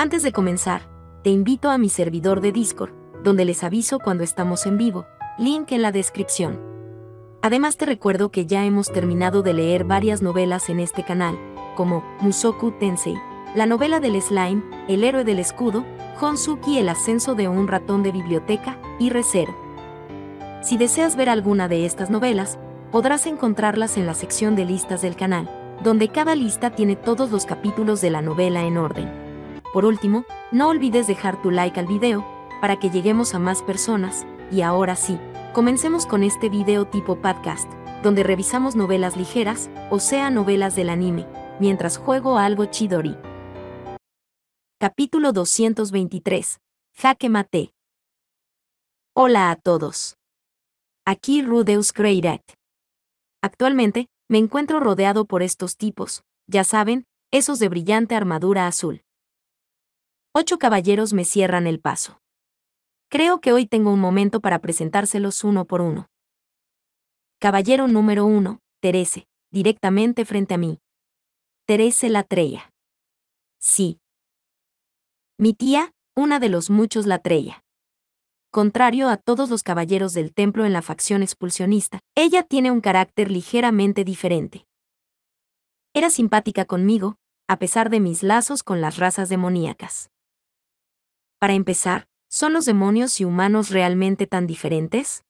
Antes de comenzar, te invito a mi servidor de Discord, donde les aviso cuando estamos en vivo, link en la descripción. Además te recuerdo que ya hemos terminado de leer varias novelas en este canal, como Mushoku Tensei, la novela del slime, El héroe del escudo, Honzuki, El ascenso de un ratón de biblioteca y Re:Zero. Si deseas ver alguna de estas novelas, podrás encontrarlas en la sección de listas del canal, donde cada lista tiene todos los capítulos de la novela en orden. Por último, no olvides dejar tu like al video, para que lleguemos a más personas, y ahora sí, comencemos con este video tipo podcast, donde revisamos novelas ligeras, o sea novelas del anime, mientras juego a algo chidori. Capítulo 223. Jaque Mate. Hola a todos. Aquí Rudeus Greyrat. Actualmente, me encuentro rodeado por estos tipos, ya saben, esos de brillante armadura azul. 8 caballeros me cierran el paso. Creo que hoy tengo un momento para presentárselos uno por uno. Caballero número 1, Therese, directamente frente a mí. Therese Latreia. Sí. Mi tía, una de los muchos Latreia. Contrario a todos los caballeros del templo en la facción expulsionista, ella tiene un carácter ligeramente diferente. Era simpática conmigo, a pesar de mis lazos con las razas demoníacas. Para empezar, ¿son los demonios y humanos realmente tan diferentes?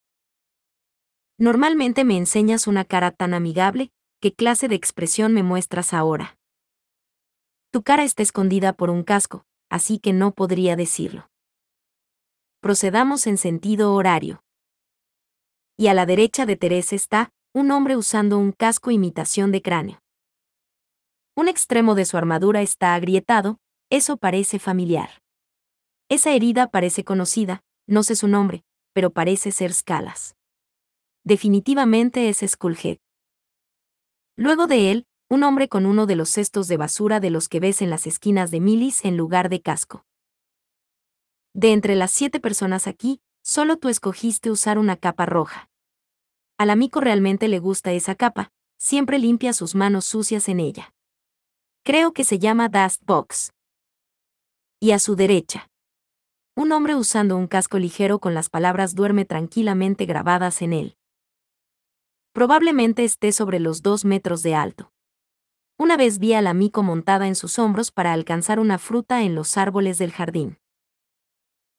Normalmente me enseñas una cara tan amigable, ¿qué clase de expresión me muestras ahora? Tu cara está escondida por un casco, así que no podría decirlo. Procedamos en sentido horario. Y a la derecha de Therese está un hombre usando un casco imitación de cráneo. Un extremo de su armadura está agrietado, eso parece familiar. Esa herida parece conocida, no sé su nombre, pero parece ser Scalas. Definitivamente es Skullhead. Luego de él, un hombre con uno de los cestos de basura de los que ves en las esquinas de Milis en lugar de casco. De entre las 7 personas aquí, solo tú escogiste usar una capa roja. A la Miko realmente le gusta esa capa, siempre limpia sus manos sucias en ella. Creo que se llama Dustbox. Y a su derecha, un hombre usando un casco ligero con las palabras duerme tranquilamente grabadas en él. Probablemente esté sobre los 2 metros de alto. Una vez vi a la Miko montada en sus hombros para alcanzar una fruta en los árboles del jardín.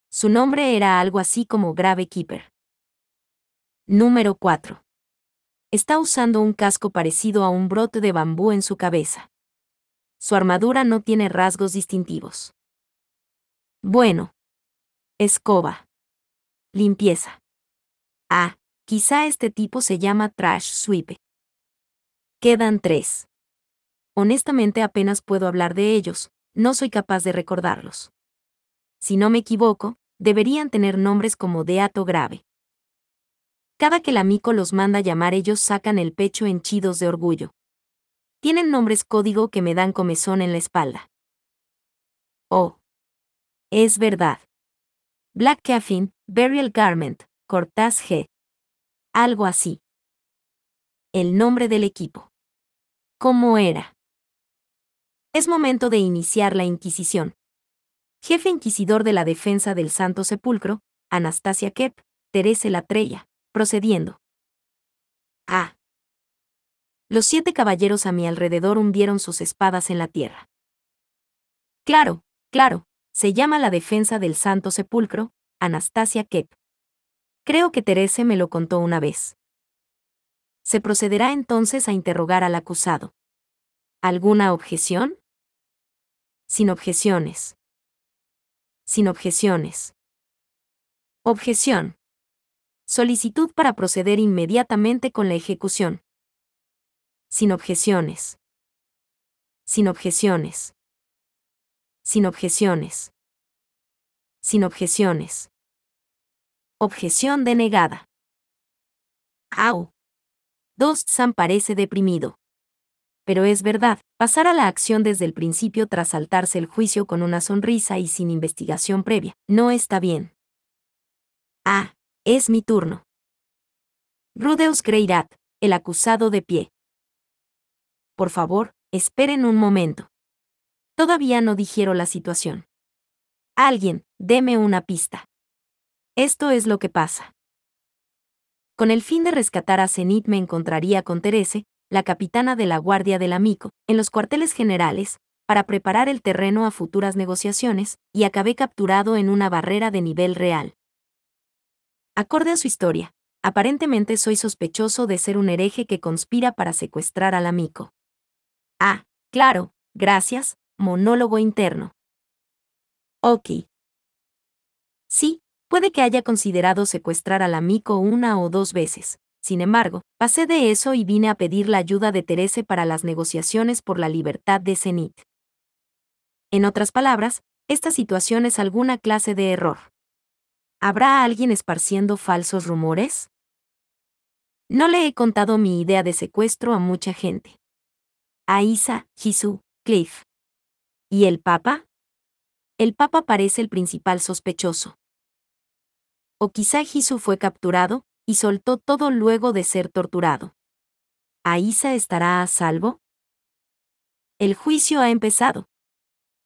Su nombre era algo así como Grave Keeper. Número 4. Está usando un casco parecido a un brote de bambú en su cabeza. Su armadura no tiene rasgos distintivos. Bueno. Escoba. Limpieza. Ah, quizá este tipo se llama Trash Sweep. Quedan 3. Honestamente apenas puedo hablar de ellos, no soy capaz de recordarlos. Si no me equivoco, deberían tener nombres como Deato Grave. Cada que la Miko los manda llamar ellos sacan el pecho henchidos de orgullo. Tienen nombres código que me dan comezón en la espalda. Oh. Es verdad. Black Caffin, Burial Garment, Cortáz G. Algo así. El nombre del equipo. ¿Cómo era? Es momento de iniciar la Inquisición. Jefe Inquisidor de la Defensa del Santo Sepulcro, Anastasia Kepp, Therese Latreia, procediendo. Ah. Los 7 caballeros a mi alrededor hundieron sus espadas en la tierra. Claro, se llama la Defensa del Santo Sepulcro, Anastasia Kepp. Creo que Therese me lo contó una vez. Se procederá entonces a interrogar al acusado. ¿Alguna objeción? Sin objeciones. Objeción. Solicitud para proceder inmediatamente con la ejecución. Sin objeciones. Objeción denegada. Au. Dost-san parece deprimido. Pero es verdad, pasar a la acción desde el principio tras saltarse el juicio con una sonrisa y sin investigación previa, no está bien. Ah, es mi turno. Rudeus Greyrat, el acusado de pie. Por favor, esperen un momento. Todavía no digiero la situación. Alguien, deme una pista. Esto es lo que pasa. Con el fin de rescatar a Zenit me encontraría con Therese, la capitana de la guardia del Miko, en los cuarteles generales, para preparar el terreno a futuras negociaciones, y acabé capturado en una barrera de nivel real. Acorde a su historia, aparentemente soy sospechoso de ser un hereje que conspira para secuestrar al Miko. Ah, claro, gracias, monólogo interno. Ok. Sí, puede que haya considerado secuestrar al Miko una o dos veces. Sin embargo, pasé de eso y vine a pedir la ayuda de Therese para las negociaciones por la libertad de Zenit. En otras palabras, esta situación es alguna clase de error. ¿Habrá alguien esparciendo falsos rumores? No le he contado mi idea de secuestro a mucha gente. Aisha, Jisu, Cliff. ¿Y el Papa? El Papa parece el principal sospechoso. O quizá Jisu fue capturado y soltó todo luego de ser torturado. ¿Aisha estará a salvo? El juicio ha empezado.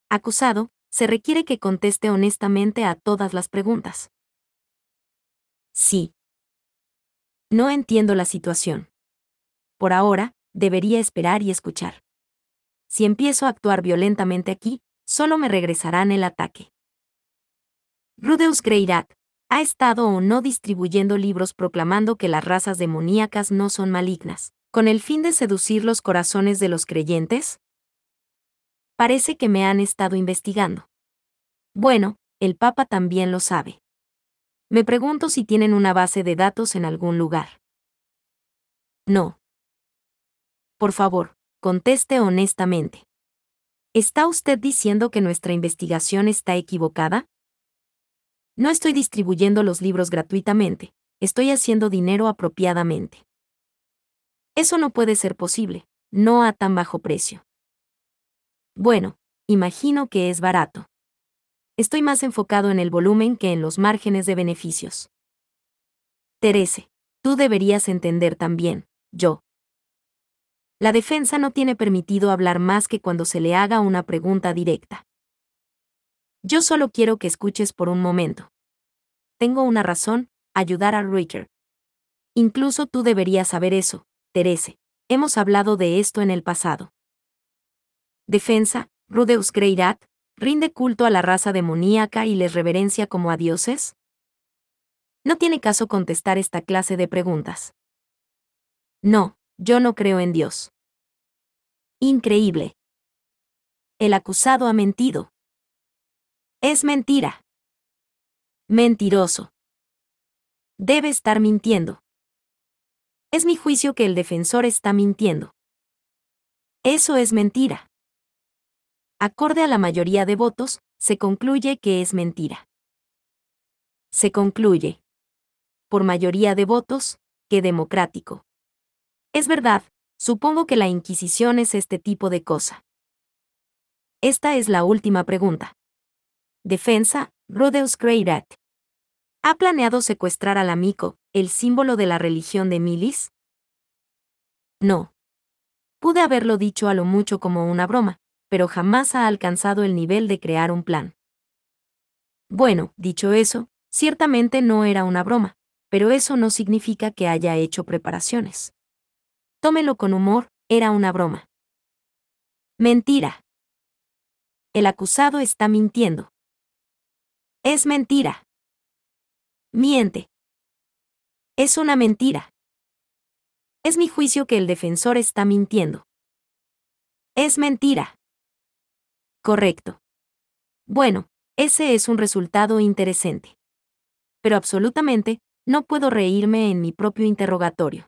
Acusado, se requiere que conteste honestamente a todas las preguntas. Sí. No entiendo la situación. Por ahora, debería esperar y escuchar. Si empiezo a actuar violentamente aquí, solo me regresarán el ataque. Rudeus Greyrat ha estado o no distribuyendo libros proclamando que las razas demoníacas no son malignas, con el fin de seducir los corazones de los creyentes. Parece que me han estado investigando. Bueno, el Papa también lo sabe. Me pregunto si tienen una base de datos en algún lugar. No. Por favor, conteste honestamente. ¿Está usted diciendo que nuestra investigación está equivocada? No estoy distribuyendo los libros gratuitamente, estoy haciendo dinero apropiadamente. Eso no puede ser posible, no a tan bajo precio. Bueno, imagino que es barato. Estoy más enfocado en el volumen que en los márgenes de beneficios. Therese, tú deberías entender también, yo. La defensa no tiene permitido hablar más que cuando se le haga una pregunta directa. Yo solo quiero que escuches por un momento. Tengo una razón, ayudar a Richard. Incluso tú deberías saber eso, Therese. Hemos hablado de esto en el pasado. Defensa, Rudeus Greyrat, ¿rinde culto a la raza demoníaca y les reverencia como a dioses? No tiene caso contestar esta clase de preguntas. No, yo no creo en Dios. Increíble. El acusado ha mentido. Es mentira. Mentiroso. Debe estar mintiendo. Es mi juicio que el defensor está mintiendo. Eso es mentira. Acorde a la mayoría de votos, se concluye que es mentira. Se concluye, por mayoría de votos, que democrático. Es verdad, supongo que la Inquisición es este tipo de cosa. Esta es la última pregunta. Defensa, Rudeus Greyrat. ¿Ha planeado secuestrar al Miko, el símbolo de la religión de Milis? No. Pude haberlo dicho a lo mucho como una broma, pero jamás ha alcanzado el nivel de crear un plan. Bueno, dicho eso, ciertamente no era una broma, pero eso no significa que haya hecho preparaciones. Tómelo con humor, era una broma. Mentira. El acusado está mintiendo. Es mentira. Miente. Es una mentira. Es mi juicio que el defensor está mintiendo. Es mentira. Correcto. Bueno, ese es un resultado interesante. Pero absolutamente, no puedo reírme en mi propio interrogatorio.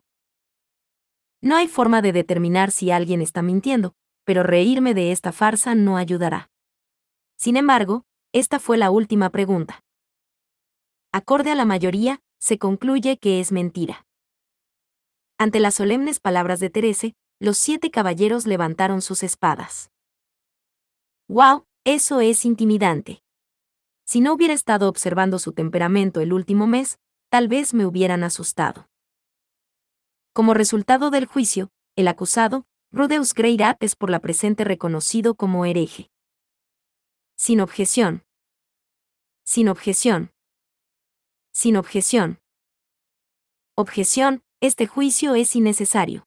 No hay forma de determinar si alguien está mintiendo, pero reírme de esta farsa no ayudará. Sin embargo, esta fue la última pregunta. Acorde a la mayoría, se concluye que es mentira. Ante las solemnes palabras de Therese, los 7 caballeros levantaron sus espadas. ¡Wow! Eso es intimidante. Si no hubiera estado observando su temperamento el último mes, tal vez me hubieran asustado. Como resultado del juicio, el acusado, Rudeus Greyrat, es por la presente reconocido como hereje. Sin objeción. Sin objeción. Sin objeción. Objeción, este juicio es innecesario.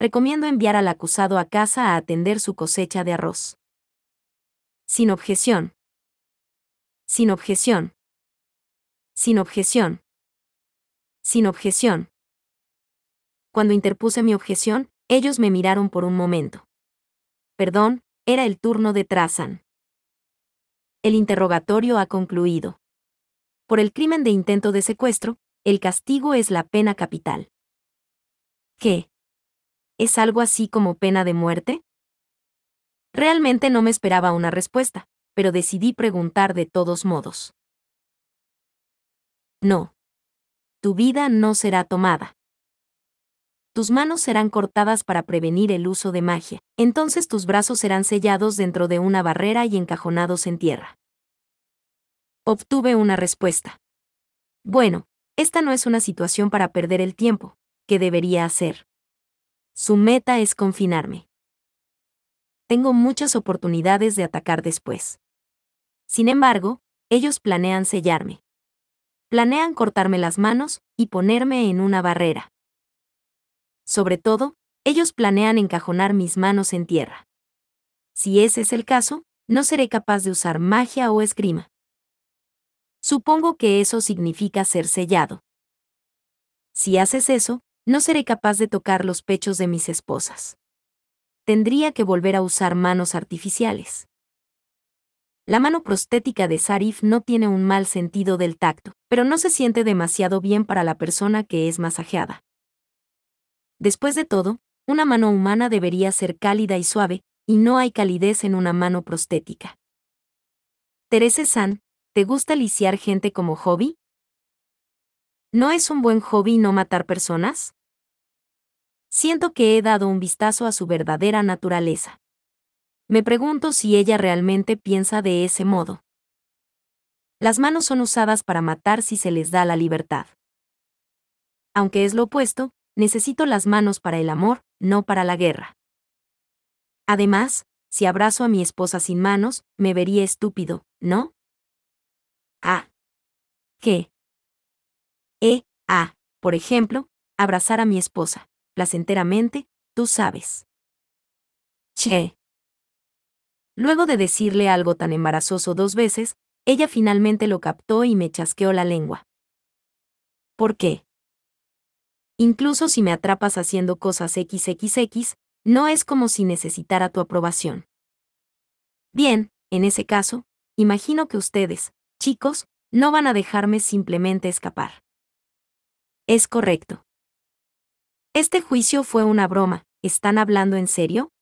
Recomiendo enviar al acusado a casa a atender su cosecha de arroz. Sin objeción. Sin objeción. Sin objeción. Sin objeción. Cuando interpuse mi objeción, ellos me miraron por un momento. Perdón, era el turno de Trazan. El interrogatorio ha concluido. Por el crimen de intento de secuestro, el castigo es la pena capital. ¿Qué? ¿Es algo así como pena de muerte? Realmente no me esperaba una respuesta, pero decidí preguntar de todos modos. No. Tu vida no será tomada. Tus manos serán cortadas para prevenir el uso de magia. Entonces tus brazos serán sellados dentro de una barrera y encajonados en tierra. Obtuve una respuesta. Bueno, esta no es una situación para perder el tiempo. ¿Qué debería hacer? Su meta es confinarme. Tengo muchas oportunidades de atacar después. Sin embargo, ellos planean sellarme. Planean cortarme las manos y ponerme en una barrera. Sobre todo, ellos planean encajonar mis manos en tierra. Si ese es el caso, no seré capaz de usar magia o esgrima. Supongo que eso significa ser sellado. Si haces eso, no seré capaz de tocar los pechos de mis esposas. Tendría que volver a usar manos artificiales. La mano prostética de Sarif no tiene un mal sentido del tacto, pero no se siente demasiado bien para la persona que es masajeada. Después de todo, una mano humana debería ser cálida y suave, y no hay calidez en una mano prostética. Therese San, ¿te gusta lisiar gente como hobby? ¿No es un buen hobby no matar personas? Siento que he dado un vistazo a su verdadera naturaleza. Me pregunto si ella realmente piensa de ese modo. Las manos son usadas para matar si se les da la libertad. Aunque es lo opuesto, necesito las manos para el amor, no para la guerra. Además, si abrazo a mi esposa sin manos, me vería estúpido, ¿no? Ah. ¿Qué? Por ejemplo, abrazar a mi esposa, placenteramente, tú sabes. Che. Luego de decirle algo tan embarazoso dos veces, ella finalmente lo captó y me chasqueó la lengua. ¿Por qué? Incluso si me atrapas haciendo cosas XXX, no es como si necesitara tu aprobación. Bien, en ese caso, imagino que ustedes, chicos, no van a dejarme simplemente escapar. Es correcto. Este juicio fue una broma, ¿están hablando en serio?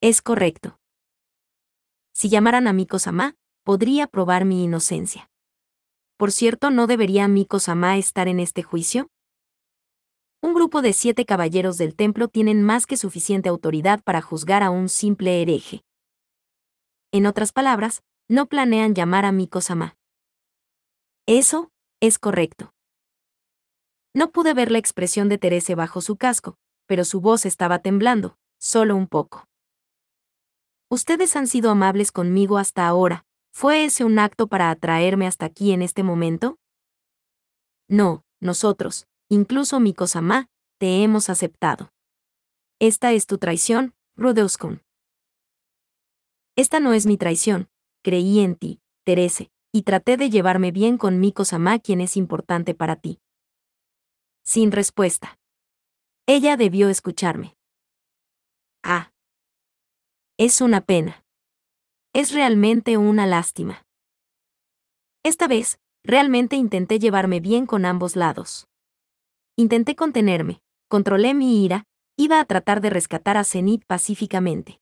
Es correcto. Si llamaran a Miko-sama, podría probar mi inocencia. Por cierto, ¿no debería Miko-sama estar en este juicio? Un grupo de 7 caballeros del templo tienen más que suficiente autoridad para juzgar a un simple hereje. En otras palabras, no planean llamar a Miko-sama. Eso es correcto. No pude ver la expresión de Therese bajo su casco, pero su voz estaba temblando, solo un poco. Ustedes han sido amables conmigo hasta ahora. ¿Fue ese un acto para atraerme hasta aquí en este momento? No, nosotros. Incluso Miko-sama, te hemos aceptado. Esta es tu traición, Rudeus-kun. Esta no es mi traición. Creí en ti, Therese, y traté de llevarme bien con Miko-sama, quien es importante para ti. Sin respuesta. Ella debió escucharme. Ah. Es una pena. Es realmente una lástima. Esta vez, realmente intenté llevarme bien con ambos lados. Intenté contenerme, controlé mi ira, iba a tratar de rescatar a Zenit pacíficamente.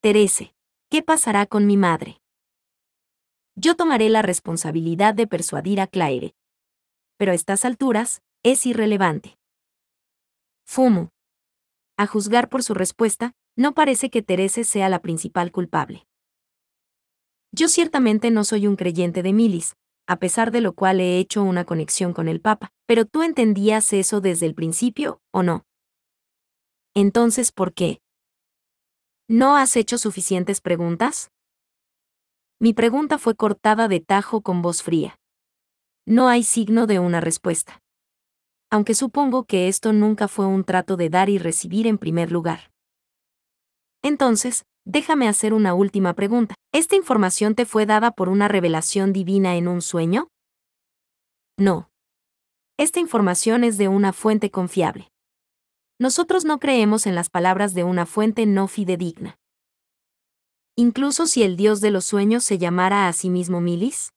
Therese, ¿qué pasará con mi madre? Yo tomaré la responsabilidad de persuadir a Claire. Pero a estas alturas, es irrelevante. Fumo. A juzgar por su respuesta, no parece que Therese sea la principal culpable. Yo ciertamente no soy un creyente de Milis, a pesar de lo cual he hecho una conexión con el Papa. Pero tú entendías eso desde el principio, ¿o no? Entonces, ¿por qué? ¿No has hecho suficientes preguntas? Mi pregunta fue cortada de tajo con voz fría. No hay signo de una respuesta. Aunque supongo que esto nunca fue un trato de dar y recibir en primer lugar. Entonces, déjame hacer una última pregunta. ¿Esta información te fue dada por una revelación divina en un sueño? No. Esta información es de una fuente confiable. Nosotros no creemos en las palabras de una fuente no fidedigna. Incluso si el dios de los sueños se llamara a sí mismo Milis.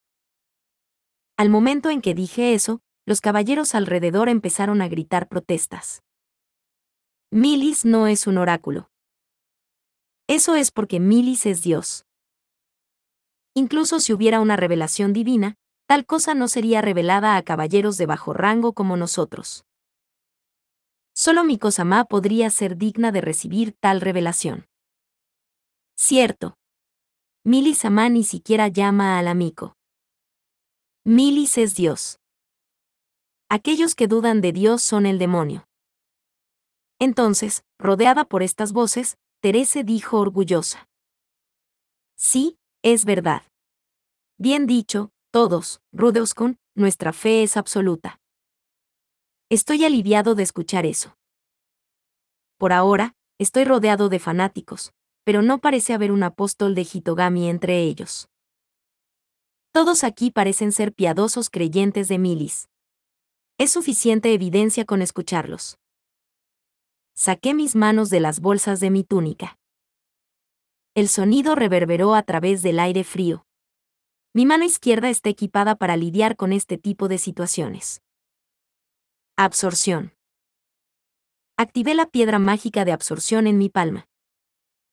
Al momento en que dije eso, los caballeros alrededor empezaron a gritar protestas. Milis no es un oráculo. Eso es porque Milis es Dios. Incluso si hubiera una revelación divina, tal cosa no sería revelada a caballeros de bajo rango como nosotros. Solo Miko-sama podría ser digna de recibir tal revelación. Cierto. Milis-sama ni siquiera llama a la Miko. Milis es Dios. Aquellos que dudan de Dios son el demonio. Entonces, rodeada por estas voces, Therese dijo orgullosa. Sí, es verdad. Bien dicho, todos, Rudeus-kun, nuestra fe es absoluta. Estoy aliviado de escuchar eso. Por ahora, estoy rodeado de fanáticos, pero no parece haber un apóstol de Hitogami entre ellos. Todos aquí parecen ser piadosos creyentes de Milis. Es suficiente evidencia con escucharlos. Saqué mis manos de las bolsas de mi túnica. El sonido reverberó a través del aire frío. Mi mano izquierda está equipada para lidiar con este tipo de situaciones. Absorción. Activé la piedra mágica de absorción en mi palma.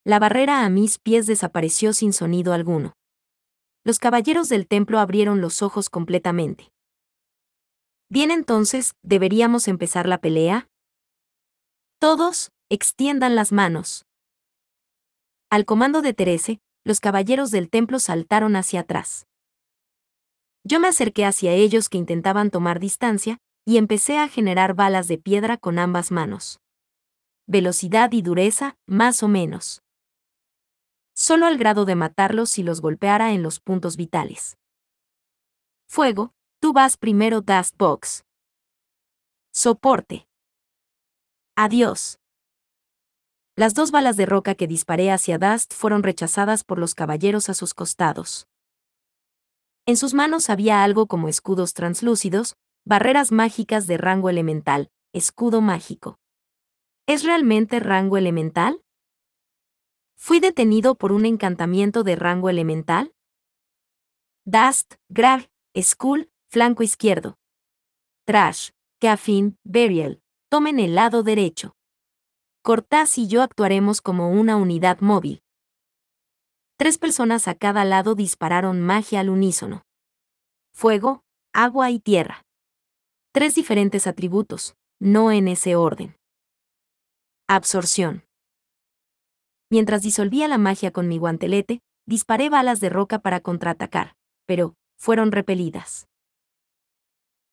La barrera a mis pies desapareció sin sonido alguno. Los caballeros del templo abrieron los ojos completamente. Bien, entonces, ¿deberíamos empezar la pelea? Todos, extiendan las manos. Al comando de Therese, los caballeros del templo saltaron hacia atrás. Yo me acerqué hacia ellos que intentaban tomar distancia, y empecé a generar balas de piedra con ambas manos. Velocidad y dureza, más o menos. Solo al grado de matarlos si los golpeara en los puntos vitales. Fuego, tú vas primero, Dustbox. Soporte. Adiós. Las dos balas de roca que disparé hacia Dust fueron rechazadas por los caballeros a sus costados. En sus manos había algo como escudos translúcidos, barreras mágicas de rango elemental, escudo mágico. ¿Es realmente rango elemental? ¿Fui detenido por un encantamiento de rango elemental? Dust, Grab, Skull, flanco izquierdo. Trash, Caffin, Burial, tomen el lado derecho. Cortáz y yo actuaremos como una unidad móvil. Tres personas a cada lado dispararon magia al unísono. Fuego, agua y tierra. Tres diferentes atributos, no en ese orden. Absorción. Mientras disolvía la magia con mi guantelete, disparé balas de roca para contraatacar, pero fueron repelidas.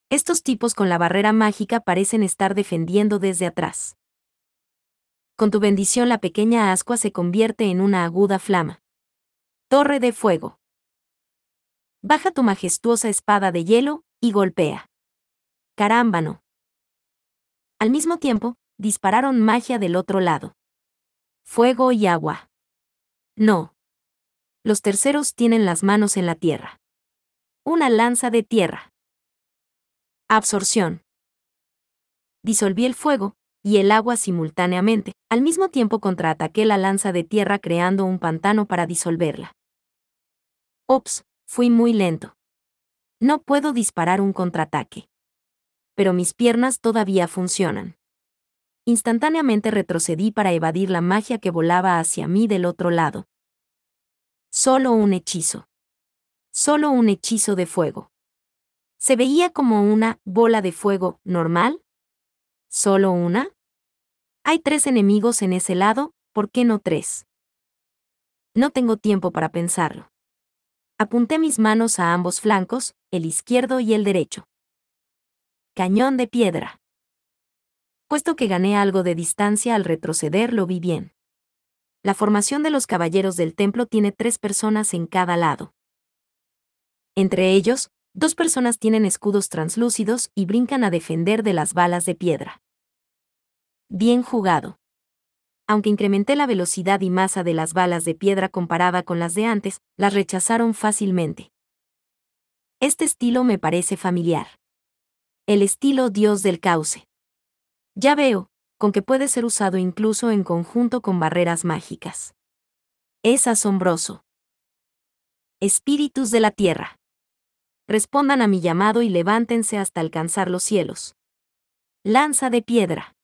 Estos tipos con la barrera mágica parecen estar defendiendo desde atrás. Con tu bendición la pequeña ascua se convierte en una aguda flama. Torre de fuego. Baja tu majestuosa espada de hielo y golpea. Carámbano. Al mismo tiempo, dispararon magia del otro lado. Fuego y agua. No. Los terceros tienen las manos en la tierra. Una lanza de tierra. Absorción. Disolví el fuego y el agua simultáneamente. Al mismo tiempo contraataqué la lanza de tierra creando un pantano para disolverla. Ops, fui muy lento. No puedo disparar un contraataque. Pero mis piernas todavía funcionan. Instantáneamente retrocedí para evadir la magia que volaba hacia mí del otro lado. Solo un hechizo. Solo un hechizo de fuego. ¿Se veía como una bola de fuego normal? ¿Solo una? Hay tres enemigos en ese lado, ¿por qué no tres? No tengo tiempo para pensarlo. Apunté mis manos a ambos flancos, el izquierdo y el derecho. Cañón de piedra. Puesto que gané algo de distancia al retroceder, lo vi bien. La formación de los caballeros del templo tiene tres personas en cada lado. Entre ellos, dos personas tienen escudos translúcidos y brincan a defender de las balas de piedra. Bien jugado. Aunque incrementé la velocidad y masa de las balas de piedra comparada con las de antes, las rechazaron fácilmente. Este estilo me parece familiar. El estilo Dios del Cauce. Ya veo, con que puede ser usado incluso en conjunto con barreras mágicas. Es asombroso. Espíritus de la tierra. Respondan a mi llamado y levántense hasta alcanzar los cielos. Lanza de piedra.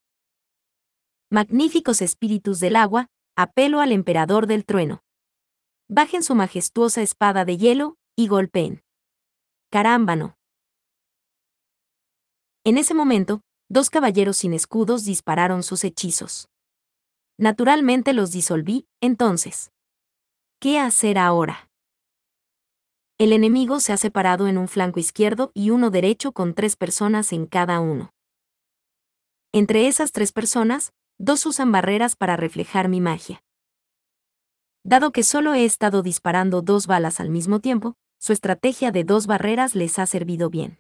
Magníficos espíritus del agua, apelo al emperador del trueno. Bajen su majestuosa espada de hielo y golpeen. Carámbano. En ese momento, dos caballeros sin escudos dispararon sus hechizos. Naturalmente los disolví, entonces. ¿Qué hacer ahora? El enemigo se ha separado en un flanco izquierdo y uno derecho con 3 personas en cada uno. Entre esas 3 personas, 2 usan barreras para reflejar mi magia. Dado que solo he estado disparando 2 balas al mismo tiempo, su estrategia de 2 barreras les ha servido bien.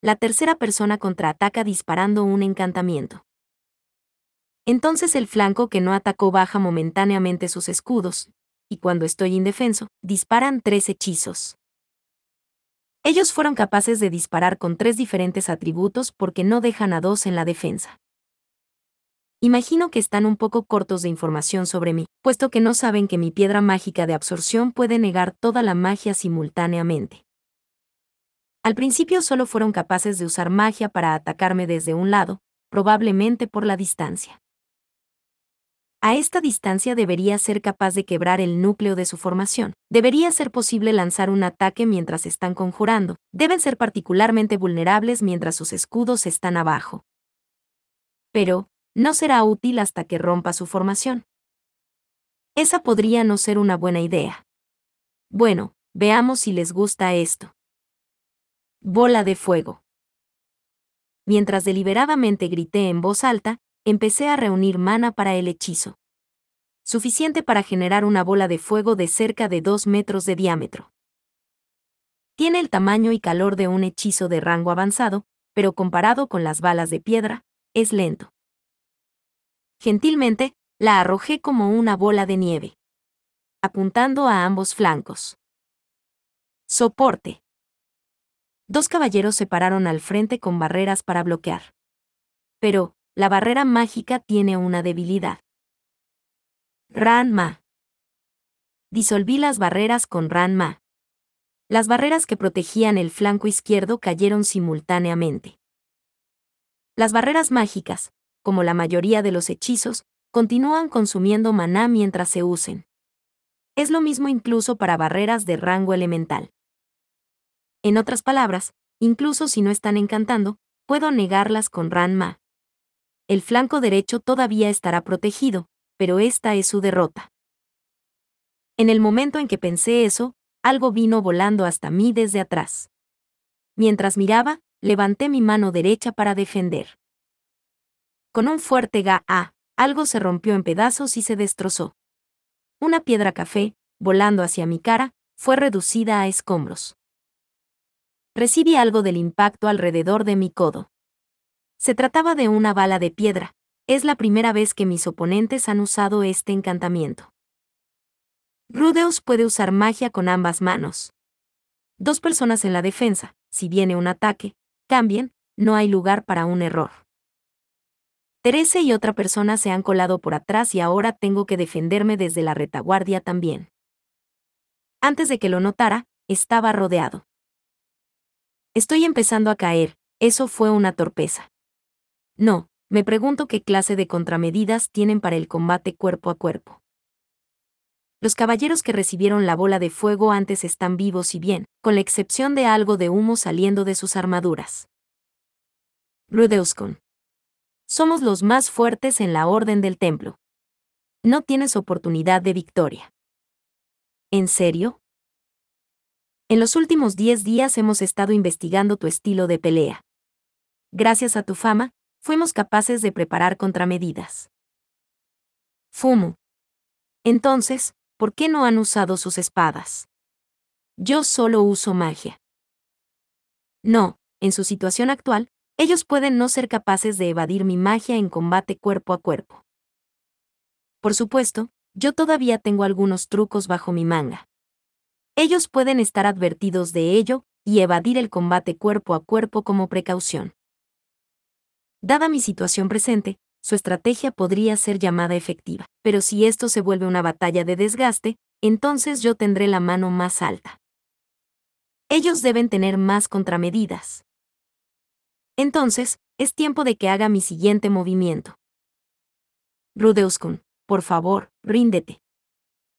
La tercera persona contraataca disparando un encantamiento. Entonces el flanco que no atacó baja momentáneamente sus escudos, y cuando estoy indefenso, disparan 3 hechizos. Ellos fueron capaces de disparar con 3 diferentes atributos porque no dejan a 2 en la defensa. Imagino que están un poco cortos de información sobre mí, puesto que no saben que mi piedra mágica de absorción puede negar toda la magia simultáneamente. Al principio solo fueron capaces de usar magia para atacarme desde un lado, probablemente por la distancia. A esta distancia debería ser capaz de quebrar el núcleo de su formación. Debería ser posible lanzar un ataque mientras están conjurando. Deben ser particularmente vulnerables mientras sus escudos están abajo. Pero no será útil hasta que rompa su formación. Esa podría no ser una buena idea. Bueno, veamos si les gusta esto. Bola de fuego. Mientras deliberadamente grité en voz alta, empecé a reunir mana para el hechizo. Suficiente para generar una bola de fuego de cerca de 2 metros de diámetro. Tiene el tamaño y calor de un hechizo de rango avanzado, pero comparado con las balas de piedra, es lento. Gentilmente, la arrojé como una bola de nieve, apuntando a ambos flancos. Soporte. 2 caballeros se pararon al frente con barreras para bloquear. Pero, la barrera mágica tiene una debilidad. Ran Ma. Disolví las barreras con Ran Ma. Las barreras que protegían el flanco izquierdo cayeron simultáneamente. Las barreras mágicas, como la mayoría de los hechizos, continúan consumiendo maná mientras se usen. Es lo mismo incluso para barreras de rango elemental. En otras palabras, incluso si no están encantando, puedo negarlas con Ran Ma. El flanco derecho todavía estará protegido, pero esta es su derrota. En el momento en que pensé eso, algo vino volando hasta mí desde atrás. Mientras miraba, levanté mi mano derecha para defender. Con un fuerte ga-a, algo se rompió en pedazos y se destrozó. Una piedra café, volando hacia mi cara, fue reducida a escombros. Recibí algo del impacto alrededor de mi codo. Se trataba de una bala de piedra. Es la primera vez que mis oponentes han usado este encantamiento. Rudeus puede usar magia con ambas manos. 2 personas en la defensa. Si viene un ataque, cambien, no hay lugar para un error. Therese y otra persona se han colado por atrás y ahora tengo que defenderme desde la retaguardia también. Antes de que lo notara, estaba rodeado. Estoy empezando a caer, eso fue una torpeza. No, me pregunto qué clase de contramedidas tienen para el combate cuerpo a cuerpo. Los caballeros que recibieron la bola de fuego antes están vivos y bien, con la excepción de algo de humo saliendo de sus armaduras. Rudeuscon. Somos los más fuertes en la Orden del Templo. No tienes oportunidad de victoria. ¿En serio? En los últimos 10 días hemos estado investigando tu estilo de pelea. Gracias a tu fama, fuimos capaces de preparar contramedidas. Fumu. Entonces, ¿por qué no han usado sus espadas? Yo solo uso magia. No, en su situación actual, ellos pueden no ser capaces de evadir mi magia en combate cuerpo a cuerpo. Por supuesto, yo todavía tengo algunos trucos bajo mi manga. Ellos pueden estar advertidos de ello y evadir el combate cuerpo a cuerpo como precaución. Dada mi situación presente, su estrategia podría ser llamada efectiva, pero si esto se vuelve una batalla de desgaste, entonces yo tendré la mano más alta. Ellos deben tener más contramedidas. Entonces, es tiempo de que haga mi siguiente movimiento. Rudeus-kun, por favor, ríndete.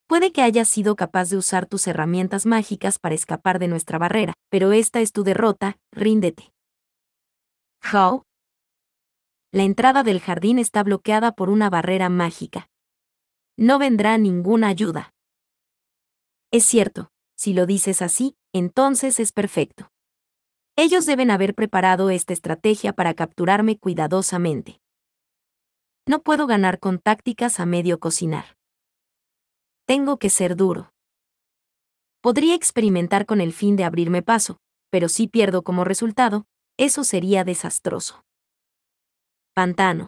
Puede que hayas sido capaz de usar tus herramientas mágicas para escapar de nuestra barrera, pero esta es tu derrota, ríndete. How? La entrada del jardín está bloqueada por una barrera mágica. No vendrá ninguna ayuda. Es cierto, si lo dices así, entonces es perfecto. Ellos deben haber preparado esta estrategia para capturarme cuidadosamente. No puedo ganar con tácticas a medio cocinar. Tengo que ser duro. Podría experimentar con el fin de abrirme paso, pero si pierdo como resultado, eso sería desastroso. Pantano.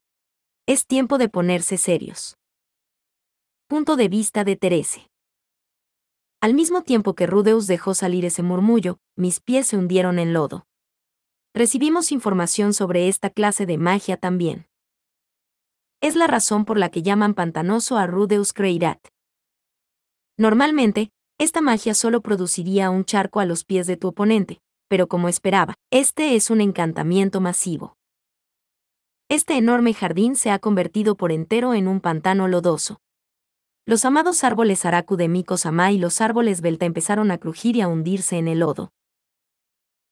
Es tiempo de ponerse serios. Punto de vista de Therese. Al mismo tiempo que Rudeus dejó salir ese murmullo, mis pies se hundieron en lodo. Recibimos información sobre esta clase de magia también. Es la razón por la que llaman pantanoso a Rudeus Greyrat. Normalmente, esta magia solo produciría un charco a los pies de tu oponente, pero como esperaba, este es un encantamiento masivo. Este enorme jardín se ha convertido por entero en un pantano lodoso. Los amados árboles Araku de Miko-sama y los árboles Belta empezaron a crujir y a hundirse en el lodo.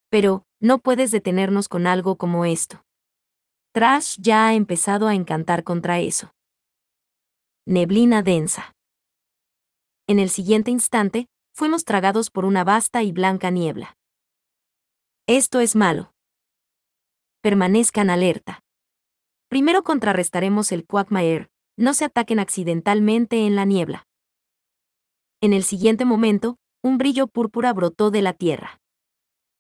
Pero, no puedes detenernos con algo como esto. Trash ya ha empezado a encantar contra eso. Neblina densa. En el siguiente instante, fuimos tragados por una vasta y blanca niebla. Esto es malo. Permanezcan alerta. Primero contrarrestaremos el Quagmire, no se ataquen accidentalmente en la niebla. En el siguiente momento, un brillo púrpura brotó de la tierra.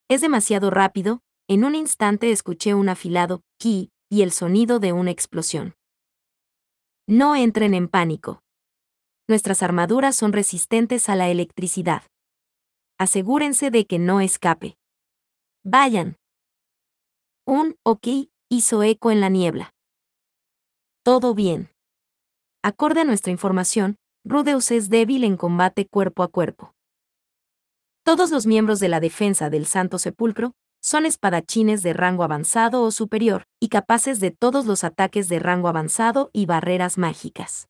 Es demasiado rápido, en un instante escuché un afilado ki y el sonido de una explosión. No entren en pánico. Nuestras armaduras son resistentes a la electricidad. Asegúrense de que no escape. Vayan. Un ok hizo eco en la niebla. Todo bien. Acorde a nuestra información, Rudeus es débil en combate cuerpo a cuerpo. Todos los miembros de la Defensa del Santo Sepulcro son espadachines de rango avanzado o superior y capaces de todos los ataques de rango avanzado y barreras mágicas.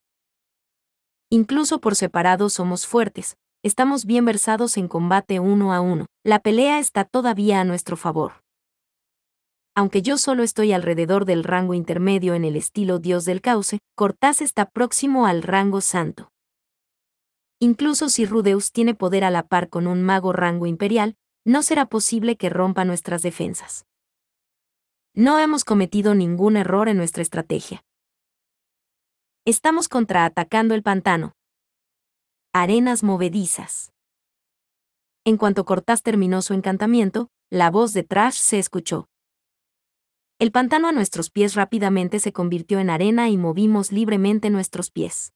Incluso por separado somos fuertes, estamos bien versados en combate uno a uno, la pelea está todavía a nuestro favor. Aunque yo solo estoy alrededor del rango intermedio en el estilo Dios del Cauce, Cortáz está próximo al rango santo. Incluso si Rudeus tiene poder a la par con un mago rango imperial, no será posible que rompa nuestras defensas. No hemos cometido ningún error en nuestra estrategia. Estamos contraatacando el pantano. Arenas movedizas. En cuanto Cortáz terminó su encantamiento, la voz de Trash se escuchó. El pantano a nuestros pies rápidamente se convirtió en arena y movimos libremente nuestros pies.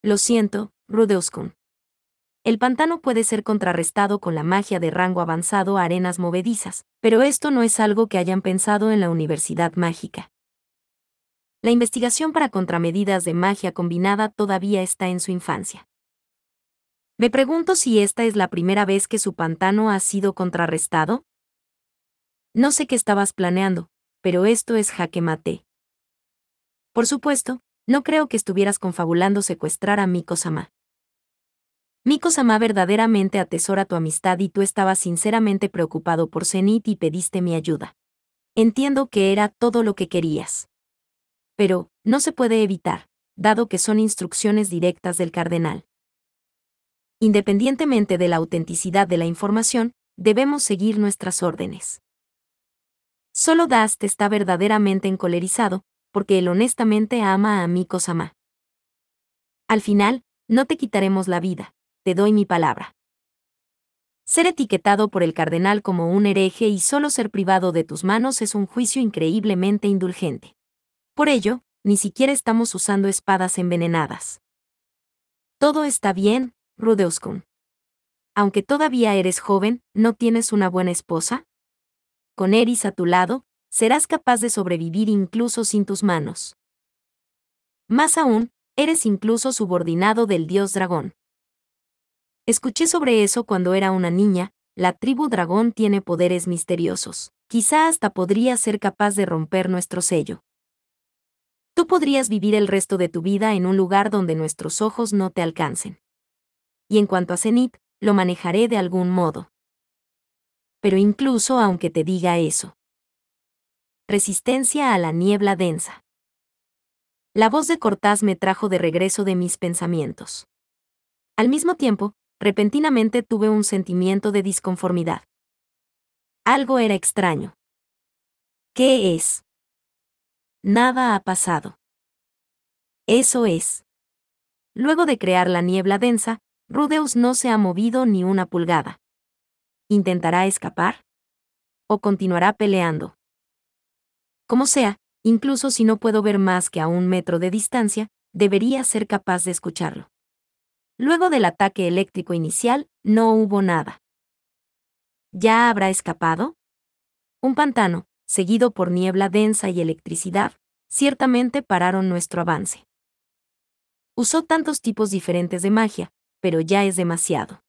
Lo siento, Rudeus-kun. El pantano puede ser contrarrestado con la magia de rango avanzado a arenas movedizas, pero esto no es algo que hayan pensado en la Universidad Mágica. La investigación para contramedidas de magia combinada todavía está en su infancia. Me pregunto si esta es la primera vez que su pantano ha sido contrarrestado. No sé qué estabas planeando, pero esto es jaque mate. Por supuesto, no creo que estuvieras confabulando secuestrar a Miko-sama. Miko-sama verdaderamente atesora tu amistad y tú estabas sinceramente preocupado por Zenit y pediste mi ayuda. Entiendo que era todo lo que querías. Pero, no se puede evitar, dado que son instrucciones directas del Cardenal. Independientemente de la autenticidad de la información, debemos seguir nuestras órdenes. Solo Dust está verdaderamente encolerizado, porque él honestamente ama a Miko-sama. Al final, no te quitaremos la vida, te doy mi palabra. Ser etiquetado por el cardenal como un hereje y solo ser privado de tus manos es un juicio increíblemente indulgente. Por ello, ni siquiera estamos usando espadas envenenadas. Todo está bien, Rudeus-kun. Aunque todavía eres joven, ¿no tienes una buena esposa? Con Eris a tu lado, serás capaz de sobrevivir incluso sin tus manos. Más aún, eres incluso subordinado del dios dragón. Escuché sobre eso cuando era una niña, la tribu dragón tiene poderes misteriosos. Quizá hasta podría ser capaz de romper nuestro sello. Tú podrías vivir el resto de tu vida en un lugar donde nuestros ojos no te alcancen. Y en cuanto a Zenit, lo manejaré de algún modo. Pero incluso aunque te diga eso. Resistencia a la niebla densa. La voz de Cortáz me trajo de regreso de mis pensamientos. Al mismo tiempo, repentinamente tuve un sentimiento de disconformidad. Algo era extraño. ¿Qué es? Nada ha pasado. Eso es. Luego de crear la niebla densa, Rudeus no se ha movido ni una pulgada. ¿Intentará escapar? ¿O continuará peleando? Como sea, incluso si no puedo ver más que a 1 metro de distancia, debería ser capaz de escucharlo. Luego del ataque eléctrico inicial, no hubo nada. ¿Ya habrá escapado? Un pantano, seguido por niebla densa y electricidad, ciertamente pararon nuestro avance. Usó tantos tipos diferentes de magia, pero ya es demasiado.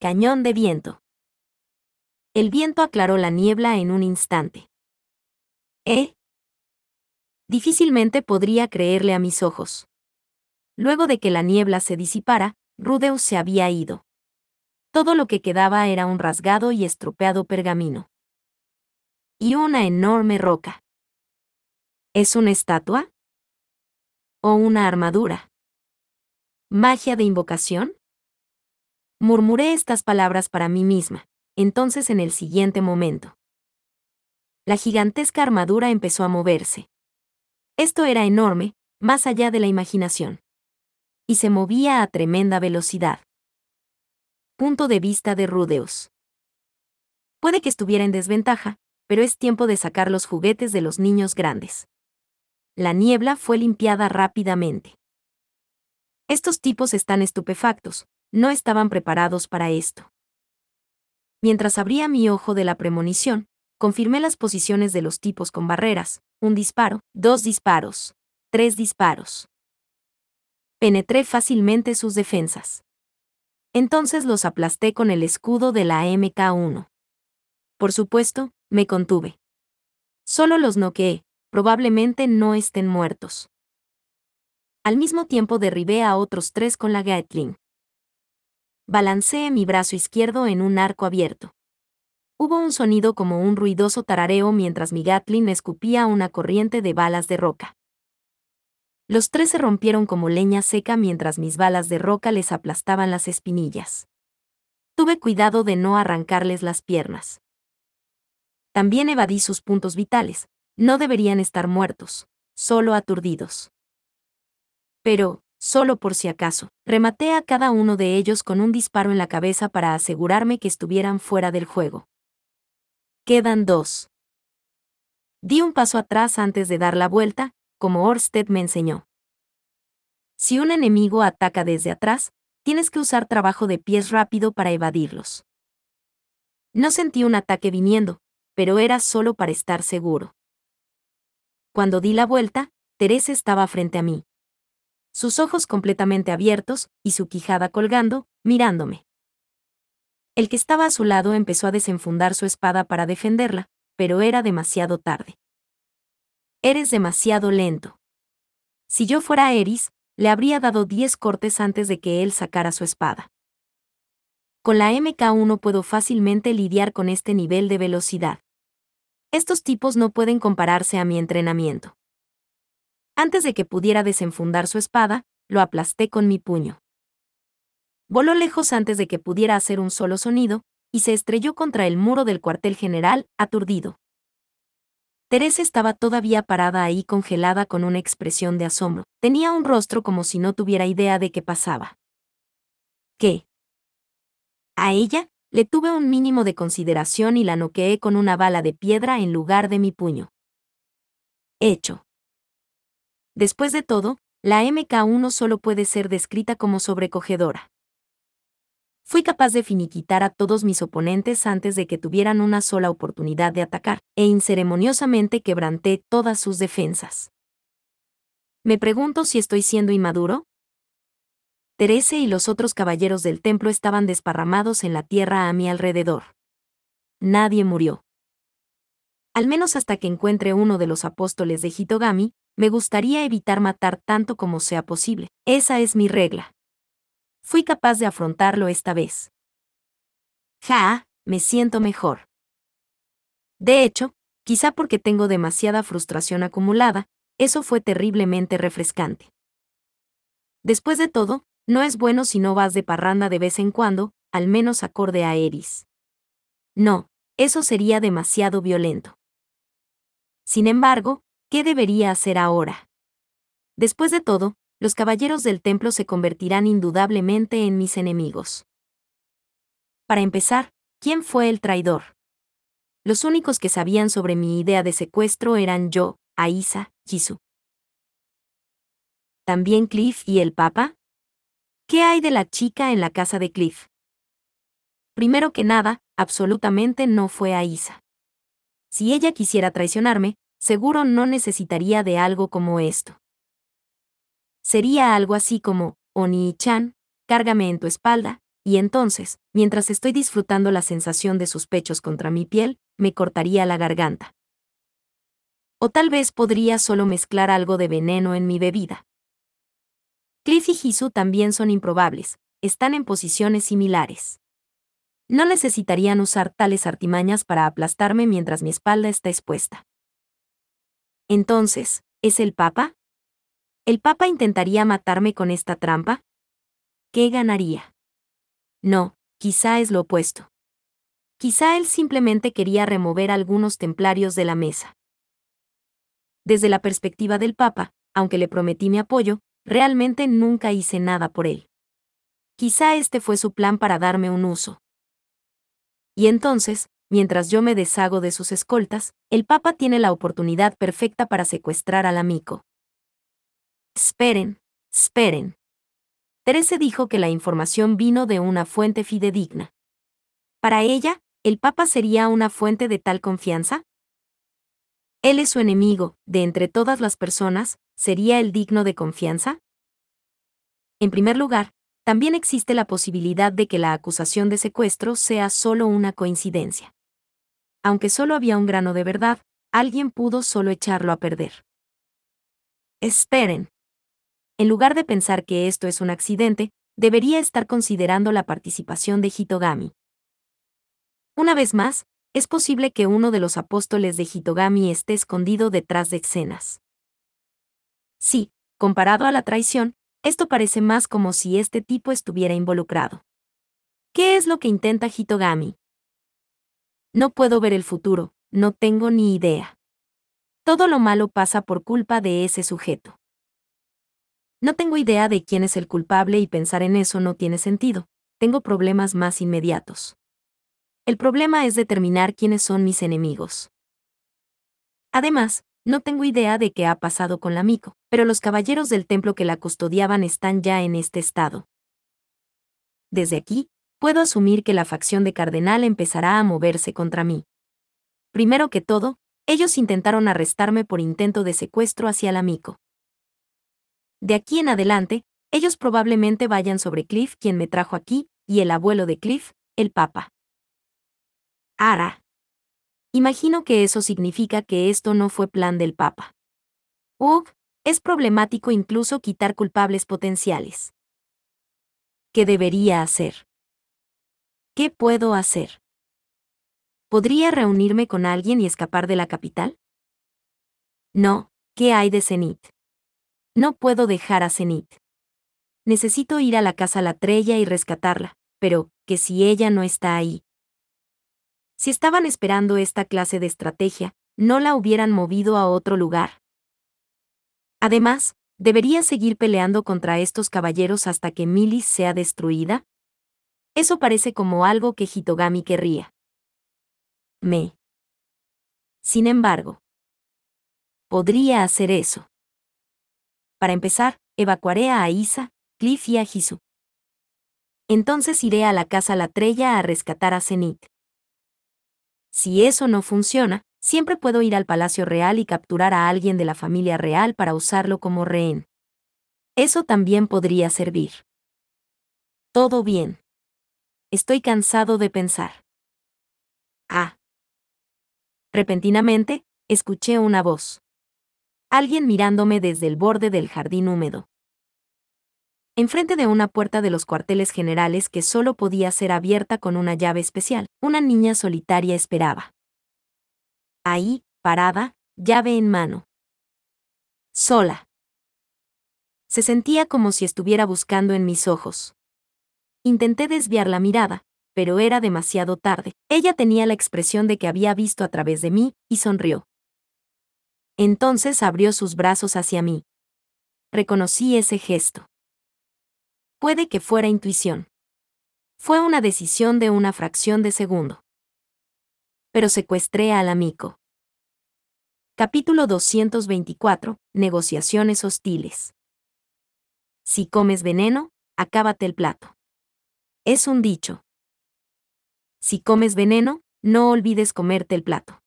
Cañón de viento. El viento aclaró la niebla en un instante. Difícilmente podría creerle a mis ojos. Luego de que la niebla se disipara, Rudeus se había ido. Todo lo que quedaba era un rasgado y estropeado pergamino. Y una enorme roca. ¿Es una estatua? ¿O una armadura? ¿Magia de invocación? Murmuré estas palabras para mí misma, entonces en el siguiente momento. La gigantesca armadura empezó a moverse. Esto era enorme, más allá de la imaginación. Y se movía a tremenda velocidad. Punto de vista de Rudeus. Puede que estuviera en desventaja, pero es tiempo de sacar los juguetes de los niños grandes. La niebla fue limpiada rápidamente. Estos tipos están estupefactos, no estaban preparados para esto. Mientras abría mi ojo de la premonición, confirmé las posiciones de los tipos con barreras, 1 disparo, 2 disparos, 3 disparos. Penetré fácilmente sus defensas. Entonces los aplasté con el escudo de la MK1. Por supuesto, me contuve. Solo los noqueé, probablemente no estén muertos. Al mismo tiempo derribé a otros 3 con la Gatling. Balanceé mi brazo izquierdo en un arco abierto. Hubo un sonido como un ruidoso tarareo mientras mi Gatling escupía una corriente de balas de roca. Los 3 se rompieron como leña seca mientras mis balas de roca les aplastaban las espinillas. Tuve cuidado de no arrancarles las piernas. También evadí sus puntos vitales, no deberían estar muertos, solo aturdidos. Pero, solo por si acaso, rematé a cada uno de ellos con un disparo en la cabeza para asegurarme que estuvieran fuera del juego. Quedan 2. Di un paso atrás antes de dar la vuelta, como Orsted me enseñó. Si un enemigo ataca desde atrás, tienes que usar trabajo de pies rápido para evadirlos. No sentí un ataque viniendo, pero era solo para estar seguro. Cuando di la vuelta, Therese estaba frente a mí. Sus ojos completamente abiertos, y su quijada colgando, mirándome. El que estaba a su lado empezó a desenfundar su espada para defenderla, pero era demasiado tarde. Eres demasiado lento. Si yo fuera Eris, le habría dado 10 cortes antes de que él sacara su espada. Con la MK1 puedo fácilmente lidiar con este nivel de velocidad. Estos tipos no pueden compararse a mi entrenamiento. Antes de que pudiera desenfundar su espada, lo aplasté con mi puño. Voló lejos antes de que pudiera hacer un solo sonido, y se estrelló contra el muro del cuartel general, aturdido. Therese estaba todavía parada ahí congelada con una expresión de asombro. Tenía un rostro como si no tuviera idea de qué pasaba. ¿Qué? ¿A ella? Le tuve un mínimo de consideración y la noqueé con una bala de piedra en lugar de mi puño. Hecho. Después de todo, la MK1 solo puede ser descrita como sobrecogedora. Fui capaz de finiquitar a todos mis oponentes antes de que tuvieran una sola oportunidad de atacar, e inceremoniosamente quebranté todas sus defensas. Me pregunto si estoy siendo inmaduro. Therese y los otros caballeros del templo estaban desparramados en la tierra a mi alrededor. Nadie murió. Al menos hasta que encuentre uno de los apóstoles de Hitogami, me gustaría evitar matar tanto como sea posible. Esa es mi regla. Fui capaz de afrontarlo esta vez. Ja, me siento mejor. De hecho, quizá porque tengo demasiada frustración acumulada, eso fue terriblemente refrescante. Después de todo, no es bueno si no vas de parranda de vez en cuando, al menos acorde a Eris. No, eso sería demasiado violento. Sin embargo, ¿qué debería hacer ahora? Después de todo, los caballeros del templo se convertirán indudablemente en mis enemigos. Para empezar, ¿quién fue el traidor? Los únicos que sabían sobre mi idea de secuestro eran yo, Aisha, Jisu. ¿También Cliff y el Papa? ¿Qué hay de la chica en la casa de Cliff? Primero que nada, absolutamente no fue Aisha. Si ella quisiera traicionarme, seguro no necesitaría de algo como esto. Sería algo así como, Oni-chan, cárgame en tu espalda, y entonces, mientras estoy disfrutando la sensación de sus pechos contra mi piel, me cortaría la garganta. O tal vez podría solo mezclar algo de veneno en mi bebida. Cliff y Jisu también son improbables, están en posiciones similares. No necesitarían usar tales artimañas para aplastarme mientras mi espalda está expuesta. Entonces, ¿es el Papa? ¿El Papa intentaría matarme con esta trampa? ¿Qué ganaría? No, quizá es lo opuesto. Quizá él simplemente quería remover algunos templarios de la mesa. Desde la perspectiva del Papa, aunque le prometí mi apoyo, realmente nunca hice nada por él. Quizá este fue su plan para darme un uso. Y entonces, mientras yo me deshago de sus escoltas, el Papa tiene la oportunidad perfecta para secuestrar a la Miko. Esperen, esperen. Therese dijo que la información vino de una fuente fidedigna. Para ella, ¿el Papa sería una fuente de tal confianza? Él es su enemigo, de entre todas las personas, ¿sería el digno de confianza? En primer lugar, también existe la posibilidad de que la acusación de secuestro sea solo una coincidencia. Aunque solo había un grano de verdad, alguien pudo solo echarlo a perder. Esperen. En lugar de pensar que esto es un accidente, debería estar considerando la participación de Hitogami. Una vez más, es posible que uno de los apóstoles de Hitogami esté escondido detrás de escenas. Sí, comparado a la traición, esto parece más como si este tipo estuviera involucrado. ¿Qué es lo que intenta Hitogami? No puedo ver el futuro, no tengo ni idea. Todo lo malo pasa por culpa de ese sujeto. No tengo idea de quién es el culpable y pensar en eso no tiene sentido. Tengo problemas más inmediatos. El problema es determinar quiénes son mis enemigos. Además, no tengo idea de qué ha pasado con la Miko, pero los caballeros del templo que la custodiaban están ya en este estado. Desde aquí, puedo asumir que la facción de Cardenal empezará a moverse contra mí. Primero que todo, ellos intentaron arrestarme por intento de secuestro hacia la Miko. De aquí en adelante, ellos probablemente vayan sobre Cliff, quien me trajo aquí, y el abuelo de Cliff, el Papa. Ara. Imagino que eso significa que esto no fue plan del Papa. Ugh, es problemático incluso quitar culpables potenciales. ¿Qué debería hacer? ¿Qué puedo hacer? ¿Podría reunirme con alguien y escapar de la capital? No, ¿qué hay de Zenit? No puedo dejar a Zenit. Necesito ir a la casa Latreya y rescatarla, pero, ¿qué si ella no está ahí? Si estaban esperando esta clase de estrategia, no la hubieran movido a otro lugar. Además, ¿debería seguir peleando contra estos caballeros hasta que Milis sea destruida? Eso parece como algo que Hitogami querría. Sin embargo, podría hacer eso. Para empezar, evacuaré a Aisha, Cliff y a Jisu. Entonces iré a la casa Latreya a rescatar a Zenit. Si eso no funciona, siempre puedo ir al Palacio Real y capturar a alguien de la familia real para usarlo como rehén. Eso también podría servir. Todo bien. Estoy cansado de pensar. Repentinamente, escuché una voz. Alguien mirándome desde el borde del jardín húmedo. Enfrente de una puerta de los cuarteles generales que solo podía ser abierta con una llave especial, una niña solitaria esperaba. Ahí, parada, llave en mano. Sola. Se sentía como si estuviera buscando en mis ojos. Intenté desviar la mirada, pero era demasiado tarde. Ella tenía la expresión de que había visto a través de mí, y sonrió. Entonces abrió sus brazos hacia mí. Reconocí ese gesto. Puede que fuera intuición. Fue una decisión de una fracción de segundo. Pero secuestré a la Miko. Capítulo 224. Negociaciones hostiles. Si comes veneno, acábate el plato. Es un dicho. Si comes veneno, no olvides comerte el plato.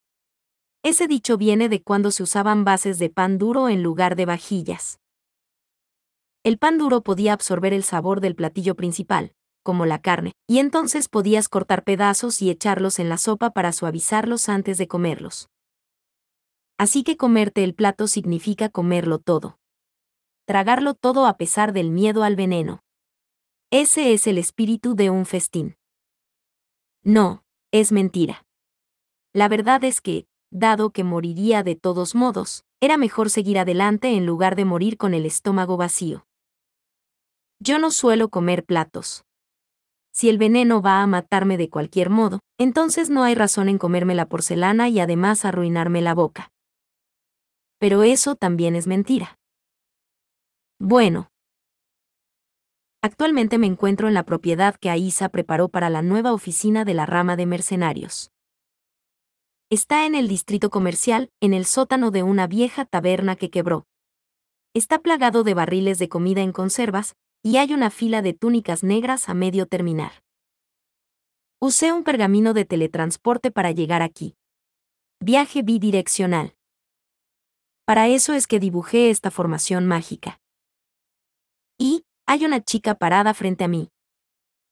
Ese dicho viene de cuando se usaban bases de pan duro en lugar de vajillas. El pan duro podía absorber el sabor del platillo principal, como la carne, y entonces podías cortar pedazos y echarlos en la sopa para suavizarlos antes de comerlos. Así que comerte el plato significa comerlo todo. Tragarlo todo a pesar del miedo al veneno. Ese es el espíritu de un festín. No, es mentira. La verdad es que, dado que moriría de todos modos, era mejor seguir adelante en lugar de morir con el estómago vacío. Yo no suelo comer platos. Si el veneno va a matarme de cualquier modo, entonces no hay razón en comerme la porcelana y además arruinarme la boca. Pero eso también es mentira. Bueno. Actualmente me encuentro en la propiedad que Aisha preparó para la nueva oficina de la rama de mercenarios. Está en el distrito comercial, en el sótano de una vieja taberna que quebró. Está plagado de barriles de comida en conservas, y hay una fila de túnicas negras a medio terminar. Usé un pergamino de teletransporte para llegar aquí. Viaje bidireccional. Para eso es que dibujé esta formación mágica. Y hay una chica parada frente a mí.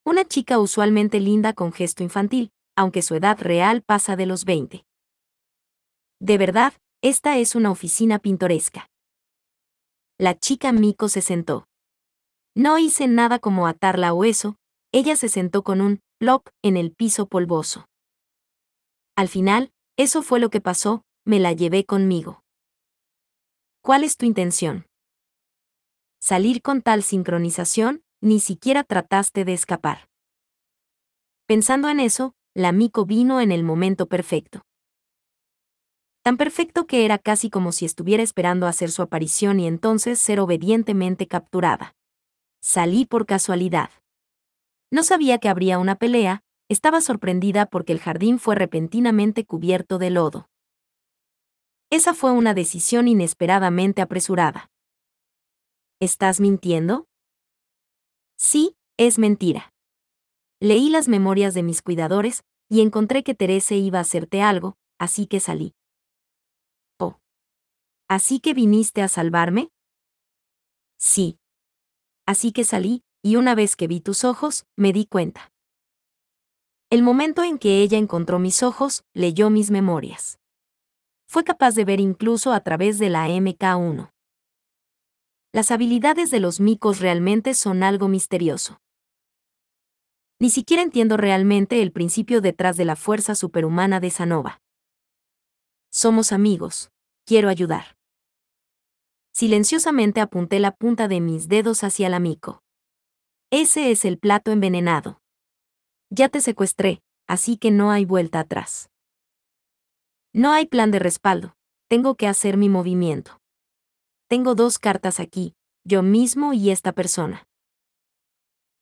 Una chica usualmente linda con gesto infantil, aunque su edad real pasa de los 20. De verdad, esta es una oficina pintoresca. La chica Miko se sentó. No hice nada como atarla o eso, ella se sentó con un plop en el piso polvoso. Al final, eso fue lo que pasó, me la llevé conmigo. ¿Cuál es tu intención? Salir con tal sincronización, ni siquiera trataste de escapar. Pensando en eso, la Miko vino en el momento perfecto. Tan perfecto que era casi como si estuviera esperando hacer su aparición y entonces ser obedientemente capturada. Salí por casualidad. No sabía que habría una pelea, estaba sorprendida porque el jardín fue repentinamente cubierto de lodo. Esa fue una decisión inesperadamente apresurada. ¿Estás mintiendo? Sí, es mentira. Leí las memorias de mis cuidadores, y encontré que Therese iba a hacerte algo, así que salí. ¿Así que viniste a salvarme? Sí. Así que salí, y una vez que vi tus ojos, me di cuenta. El momento en que ella encontró mis ojos, leyó mis memorias. Fue capaz de ver incluso a través de la MK1. Las habilidades de los Mikos realmente son algo misterioso. Ni siquiera entiendo realmente el principio detrás de la fuerza superhumana de Sanova. Somos amigos. Quiero ayudar. Silenciosamente apunté la punta de mis dedos hacia la Miko. Ese es el plato envenenado. Ya te secuestré, así que no hay vuelta atrás. No hay plan de respaldo. Tengo que hacer mi movimiento. Tengo dos cartas aquí, yo mismo y esta persona.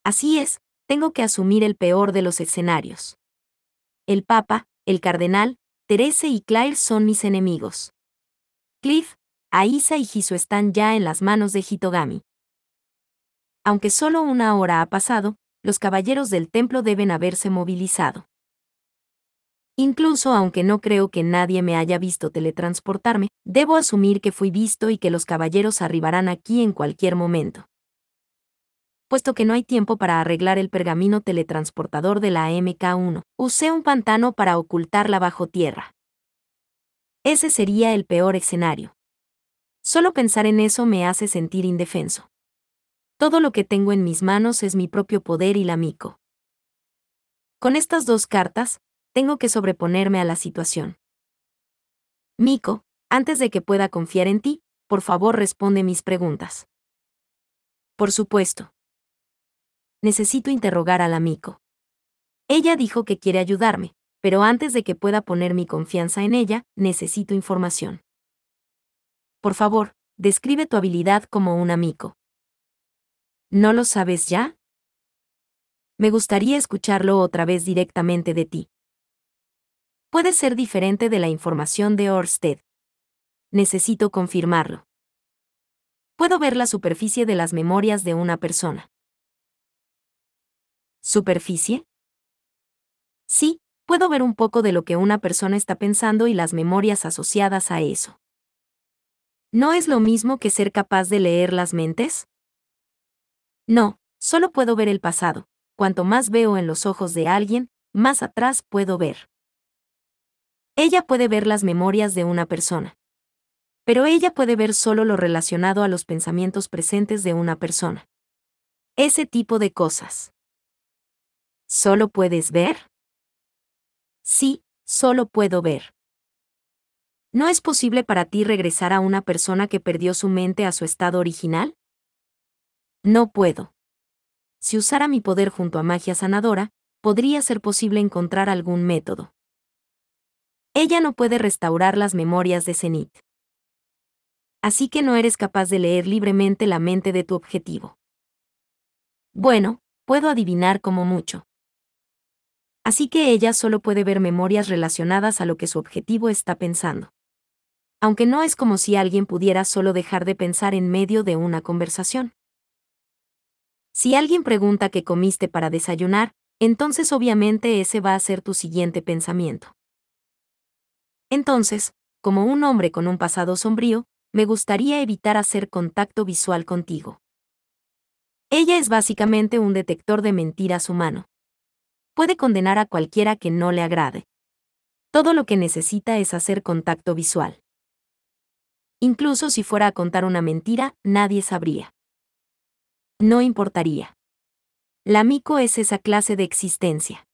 Así es. tengo que asumir el peor de los escenarios. El Papa, el Cardenal, Therese y Claire son mis enemigos. Cliff, Aisha y Jisu están ya en las manos de Hitogami. Aunque solo una hora ha pasado, los caballeros del templo deben haberse movilizado. Incluso aunque no creo que nadie me haya visto teletransportarme, debo asumir que fui visto y que los caballeros arribarán aquí en cualquier momento. Puesto que no hay tiempo para arreglar el pergamino teletransportador de la MK1, usé un pantano para ocultarla bajo tierra. Ese sería el peor escenario. Solo pensar en eso me hace sentir indefenso. Todo lo que tengo en mis manos es mi propio poder y la Miko. Con estas dos cartas, tengo que sobreponerme a la situación. Miko, antes de que pueda confiar en ti, por favor responde mis preguntas. Por supuesto. Necesito interrogar a la Miko. Ella dijo que quiere ayudarme, pero antes de que pueda poner mi confianza en ella, necesito información. Por favor, describe tu habilidad como una Miko. ¿No lo sabes ya? Me gustaría escucharlo otra vez directamente de ti. Puede ser diferente de la información de Orsted. Necesito confirmarlo. Puedo ver la superficie de las memorias de una persona. ¿Superficie? Sí, puedo ver un poco de lo que una persona está pensando y las memorias asociadas a eso. ¿No es lo mismo que ser capaz de leer las mentes? No, solo puedo ver el pasado. Cuanto más veo en los ojos de alguien, más atrás puedo ver. Ella puede ver las memorias de una persona. Pero ella puede ver solo lo relacionado a los pensamientos presentes de una persona. Ese tipo de cosas. ¿Solo puedes ver? Sí, solo puedo ver. ¿No es posible para ti regresar a una persona que perdió su mente a su estado original? No puedo. Si usara mi poder junto a magia sanadora, podría ser posible encontrar algún método. Ella no puede restaurar las memorias de Zenit. Así que no eres capaz de leer libremente la mente de tu objetivo. Bueno, puedo adivinar como mucho. Así que ella solo puede ver memorias relacionadas a lo que su objetivo está pensando. Aunque no es como si alguien pudiera solo dejar de pensar en medio de una conversación. Si alguien pregunta qué comiste para desayunar, entonces obviamente ese va a ser tu siguiente pensamiento. Entonces, como un hombre con un pasado sombrío, me gustaría evitar hacer contacto visual contigo. Ella es básicamente un detector de mentiras humano. Puede condenar a cualquiera que no le agrade. Todo lo que necesita es hacer contacto visual. Incluso si fuera a contar una mentira, nadie sabría. No importaría. La Miko es esa clase de existencia.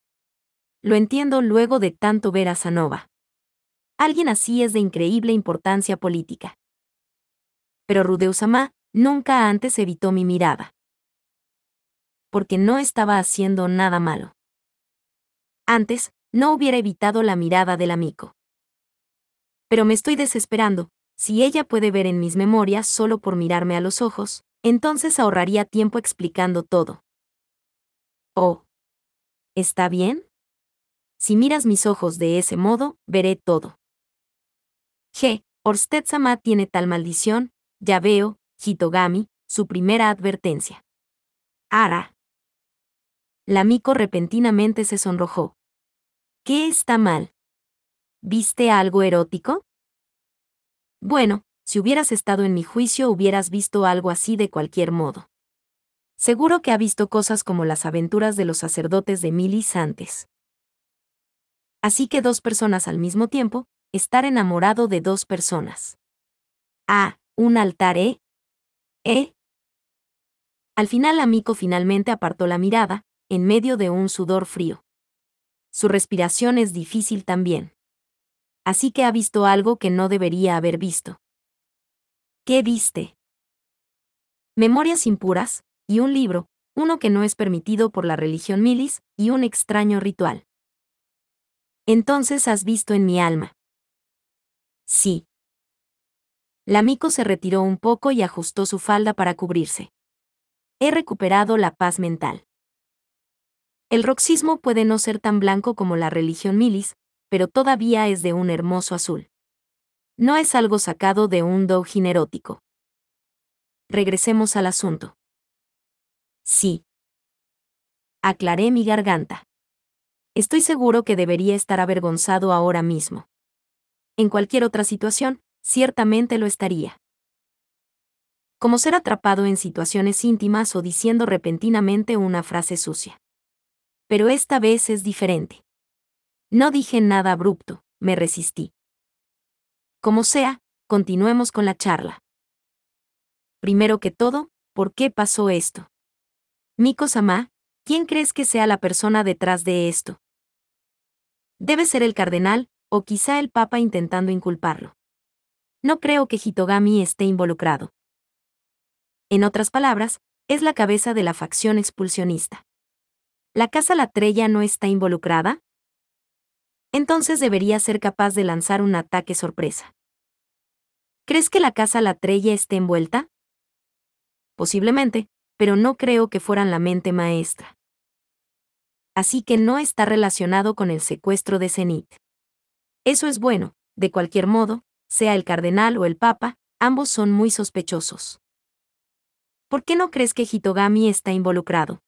Lo entiendo luego de tanto ver a Sanova. Alguien así es de increíble importancia política. Pero Rudeus Ma nunca antes evitó mi mirada. Porque no estaba haciendo nada malo. Antes, no hubiera evitado la mirada de la Miko. Pero me estoy desesperando. Si ella puede ver en mis memorias solo por mirarme a los ojos, entonces ahorraría tiempo explicando todo. Oh. ¿Está bien? Si miras mis ojos de ese modo, veré todo. G. Orsted-sama tiene tal maldición, ya veo, Hitogami, su primera advertencia. Ara. La Miko repentinamente se sonrojó. ¿Qué está mal? ¿Viste algo erótico? Bueno, si hubieras estado en mi juicio hubieras visto algo así de cualquier modo. Seguro que ha visto cosas como las aventuras de los sacerdotes de Milis antes. Así que dos personas al mismo tiempo, estar enamorado de dos personas. Ah, un altar, ¿eh? Al final la Miko finalmente apartó la mirada, en medio de un sudor frío. Su respiración es difícil también. Así que ha visto algo que no debería haber visto. ¿Qué viste? Memorias impuras, y un libro, uno que no es permitido por la religión Milis, y un extraño ritual. Entonces has visto en mi alma. Sí. La Miko se retiró un poco y ajustó su falda para cubrirse. He recuperado la paz mental. El roxismo puede no ser tan blanco como la religión Milis, pero todavía es de un hermoso azul. No es algo sacado de un doujin erótico. Regresemos al asunto. Sí. Aclaré mi garganta. Estoy seguro que debería estar avergonzado ahora mismo. En cualquier otra situación, ciertamente lo estaría. Como ser atrapado en situaciones íntimas o diciendo repentinamente una frase sucia. Pero esta vez es diferente. No dije nada abrupto, me resistí. Como sea, continuemos con la charla. Primero que todo, ¿por qué pasó esto? Miko-sama, ¿quién crees que sea la persona detrás de esto? Debe ser el cardenal, o quizá el papa intentando inculparlo. No creo que Hitogami esté involucrado. En otras palabras, es la cabeza de la facción expulsionista. ¿La casa Latreya no está involucrada? Entonces debería ser capaz de lanzar un ataque sorpresa. ¿Crees que la casa Latreya esté envuelta? Posiblemente, pero no creo que fueran la mente maestra. Así que no está relacionado con el secuestro de Zenit. Eso es bueno, de cualquier modo, sea el cardenal o el papa, ambos son muy sospechosos. ¿Por qué no crees que Hitogami está involucrado?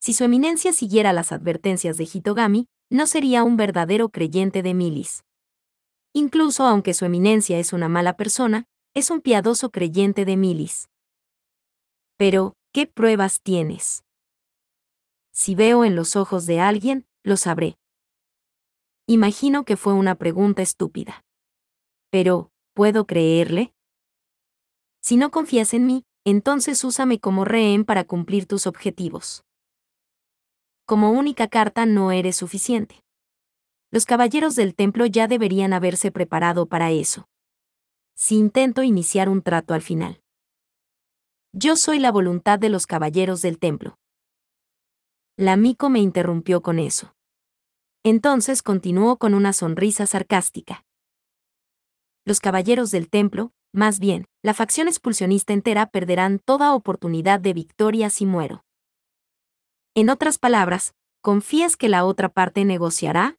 Si su eminencia siguiera las advertencias de Hitogami, no sería un verdadero creyente de Milis. Incluso aunque su eminencia es una mala persona, es un piadoso creyente de Milis. Pero, ¿qué pruebas tienes? Si veo en los ojos de alguien, lo sabré. Imagino que fue una pregunta estúpida. Pero, ¿puedo creerle? Si no confías en mí, entonces úsame como rehén para cumplir tus objetivos. Como única carta no eres suficiente. Los caballeros del templo ya deberían haberse preparado para eso. Si intento iniciar un trato al final. Yo soy la voluntad de los caballeros del templo. La Miko me interrumpió con eso. Entonces continuó con una sonrisa sarcástica. Los caballeros del templo, más bien, la facción expulsionista entera perderán toda oportunidad de victoria si muero. En otras palabras, ¿confías que la otra parte negociará?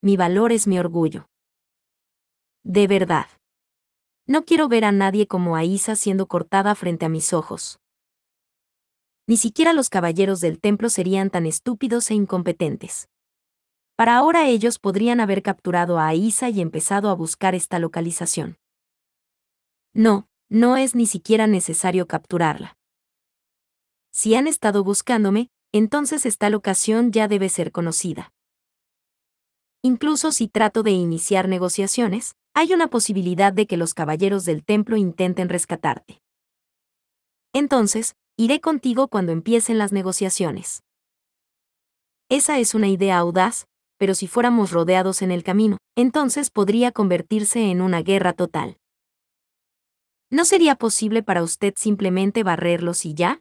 Mi valor es mi orgullo. De verdad. No quiero ver a nadie como Aisha siendo cortada frente a mis ojos. Ni siquiera los caballeros del templo serían tan estúpidos e incompetentes. Para ahora ellos podrían haber capturado a Aisha y empezado a buscar esta localización. No, no es ni siquiera necesario capturarla. Si han estado buscándome, entonces esta locación ya debe ser conocida. Incluso si trato de iniciar negociaciones, hay una posibilidad de que los caballeros del templo intenten rescatarte. Entonces, iré contigo cuando empiecen las negociaciones. Esa es una idea audaz, pero si fuéramos rodeados en el camino, entonces podría convertirse en una guerra total. ¿No sería posible para usted simplemente barrerlos y ya?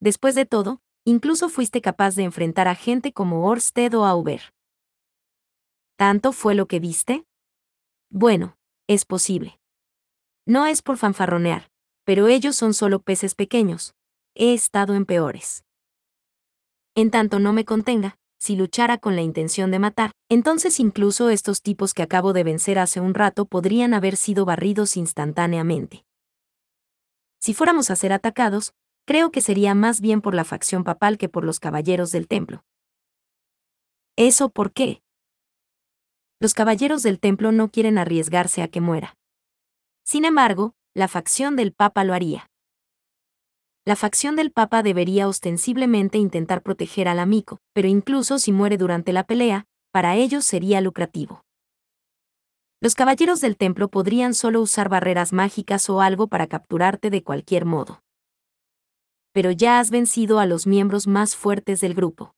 Después de todo, incluso fuiste capaz de enfrentar a gente como Orsted o Auber. ¿Tanto fue lo que viste? Bueno, es posible. No es por fanfarronear, pero ellos son solo peces pequeños. He estado en peores. En tanto no me contenga, si luchara con la intención de matar, entonces incluso estos tipos que acabo de vencer hace un rato podrían haber sido barridos instantáneamente. Si fuéramos a ser atacados, creo que sería más bien por la facción papal que por los caballeros del templo. ¿Eso por qué? Los caballeros del templo no quieren arriesgarse a que muera. Sin embargo, la facción del papa lo haría. La facción del papa debería ostensiblemente intentar proteger al amigo, pero incluso si muere durante la pelea, para ellos sería lucrativo. Los caballeros del templo podrían solo usar barreras mágicas o algo para capturarte de cualquier modo. Pero ya has vencido a los miembros más fuertes del grupo.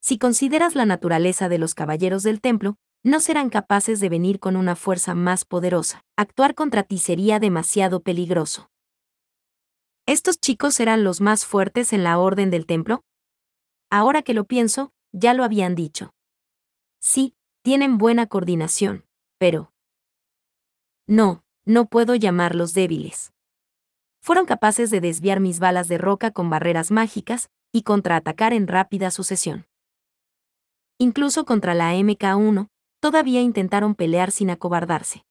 Si consideras la naturaleza de los caballeros del templo, no serán capaces de venir con una fuerza más poderosa. Actuar contra ti sería demasiado peligroso. ¿Estos chicos eran los más fuertes en la orden del templo? Ahora que lo pienso, ya lo habían dicho. Sí, tienen buena coordinación, pero... No, no puedo llamarlos débiles. fueron capaces de desviar mis balas de roca con barreras mágicas y contraatacar en rápida sucesión. Incluso contra la MK1, todavía intentaron pelear sin acobardarse.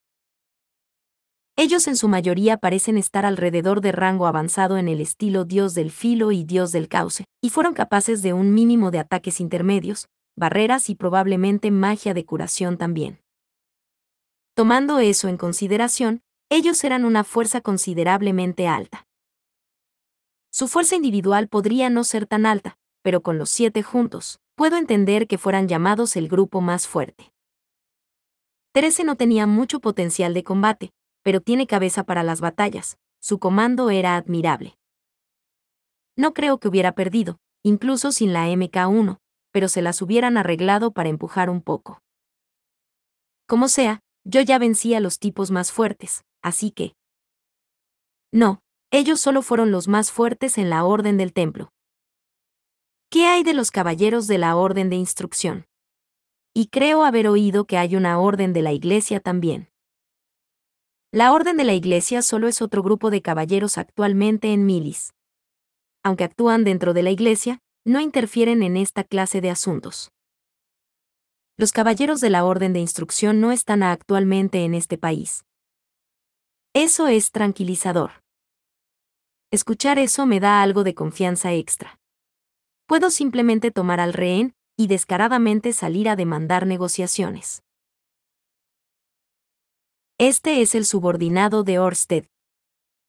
Ellos en su mayoría parecen estar alrededor de rango avanzado en el estilo Dios del Filo y Dios del Cauce, y fueron capaces de un mínimo de ataques intermedios, barreras y probablemente magia de curación también. Tomando eso en consideración, ellos eran una fuerza considerablemente alta. Su fuerza individual podría no ser tan alta, pero con los 7 juntos, puedo entender que fueran llamados el grupo más fuerte. Therese no tenía mucho potencial de combate, pero tiene cabeza para las batallas, su comando era admirable. No creo que hubiera perdido, incluso sin la MK1, pero se las hubieran arreglado para empujar un poco. Como sea, yo ya vencí a los tipos más fuertes, así que... No, ellos solo fueron los más fuertes en la Orden del Templo. ¿Qué hay de los caballeros de la Orden de Instrucción? Y creo haber oído que hay una Orden de la Iglesia también. La Orden de la Iglesia solo es otro grupo de caballeros actualmente en Milis. Aunque actúan dentro de la Iglesia, no interfieren en esta clase de asuntos. Los caballeros de la Orden de Instrucción no están actualmente en este país. Eso es tranquilizador. Escuchar eso me da algo de confianza extra. Puedo simplemente tomar al rehén y descaradamente salir a demandar negociaciones. Este es el subordinado de Orsted.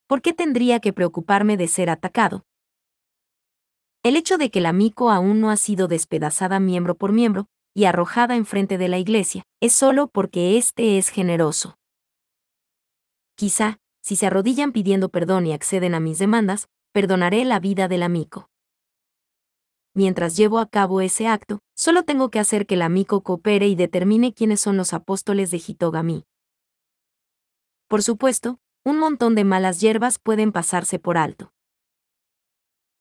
¿Por qué tendría que preocuparme de ser atacado? El hecho de que la Miko aún no ha sido despedazada miembro por miembro y arrojada enfrente de la iglesia es solo porque este es generoso. Quizá, si se arrodillan pidiendo perdón y acceden a mis demandas, perdonaré la vida de la Miko. Mientras llevo a cabo ese acto, solo tengo que hacer que la Miko coopere y determine quiénes son los apóstoles de Hitogami. Por supuesto, un montón de malas hierbas pueden pasarse por alto.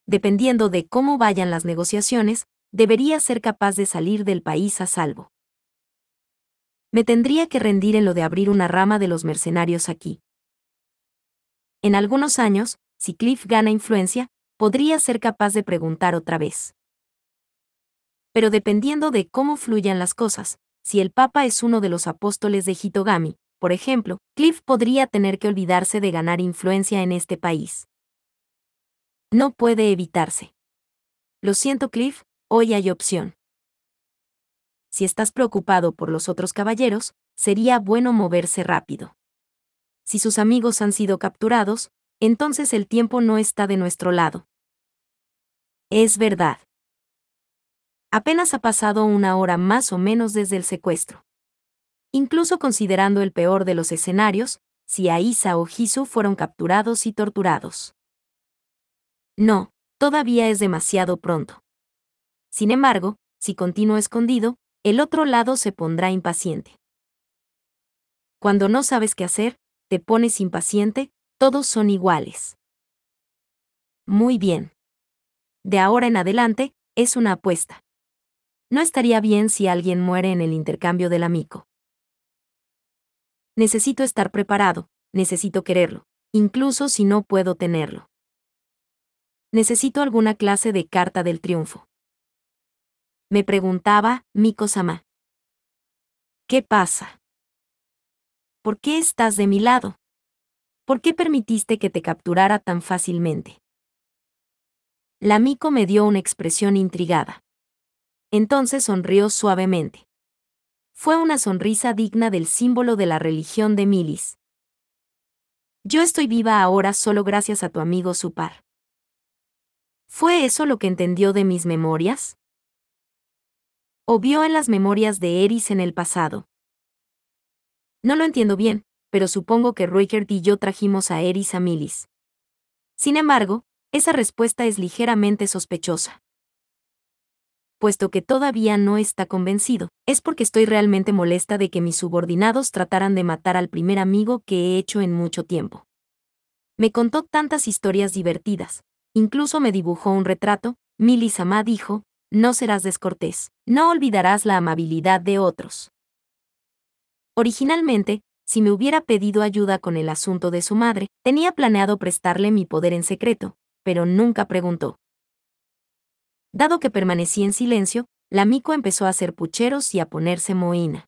Dependiendo de cómo vayan las negociaciones, debería ser capaz de salir del país a salvo. Me tendría que rendir en lo de abrir una rama de los mercenarios aquí. En algunos años, si Cliff gana influencia, podría ser capaz de preguntar otra vez. Pero dependiendo de cómo fluyan las cosas, si el Papa es uno de los apóstoles de Hitogami, por ejemplo, Cliff podría tener que olvidarse de ganar influencia en este país. No puede evitarse. Lo siento, Cliff, hoy hay opción. Si estás preocupado por los otros caballeros, sería bueno moverse rápido. Si sus amigos han sido capturados, entonces el tiempo no está de nuestro lado. Es verdad. Apenas ha pasado una hora más o menos desde el secuestro. Incluso considerando el peor de los escenarios, si Aisha o Jisu fueron capturados y torturados. No, todavía es demasiado pronto. Sin embargo, si continúo escondido, el otro lado se pondrá impaciente. Cuando no sabes qué hacer, te pones impaciente, todos son iguales. Muy bien. De ahora en adelante, es una apuesta. No estaría bien si alguien muere en el intercambio del amigo. Necesito estar preparado, necesito quererlo, incluso si no puedo tenerlo. Necesito alguna clase de carta del triunfo. Me preguntaba, Miko-sama. ¿Qué pasa? ¿Por qué estás de mi lado? ¿Por qué permitiste que te capturara tan fácilmente? La Miko me dio una expresión intrigada. Entonces sonrió suavemente. Fue una sonrisa digna del símbolo de la religión de Milis. Yo estoy viva ahora solo gracias a tu amigo Supar. ¿Fue eso lo que entendió de mis memorias? ¿O vio en las memorias de Eris en el pasado? No lo entiendo bien, pero supongo que Rudeus y yo trajimos a Eris a Milis. Sin embargo, esa respuesta es ligeramente sospechosa. Puesto que todavía no está convencido, es porque estoy realmente molesta de que mis subordinados trataran de matar al primer amigo que he hecho en mucho tiempo. Me contó tantas historias divertidas, incluso me dibujó un retrato, Milis-sama dijo, no serás descortés, no olvidarás la amabilidad de otros. Originalmente, si me hubiera pedido ayuda con el asunto de su madre, tenía planeado prestarle mi poder en secreto, pero nunca preguntó. Dado que permanecí en silencio, la Miko empezó a hacer pucheros y a ponerse mohina.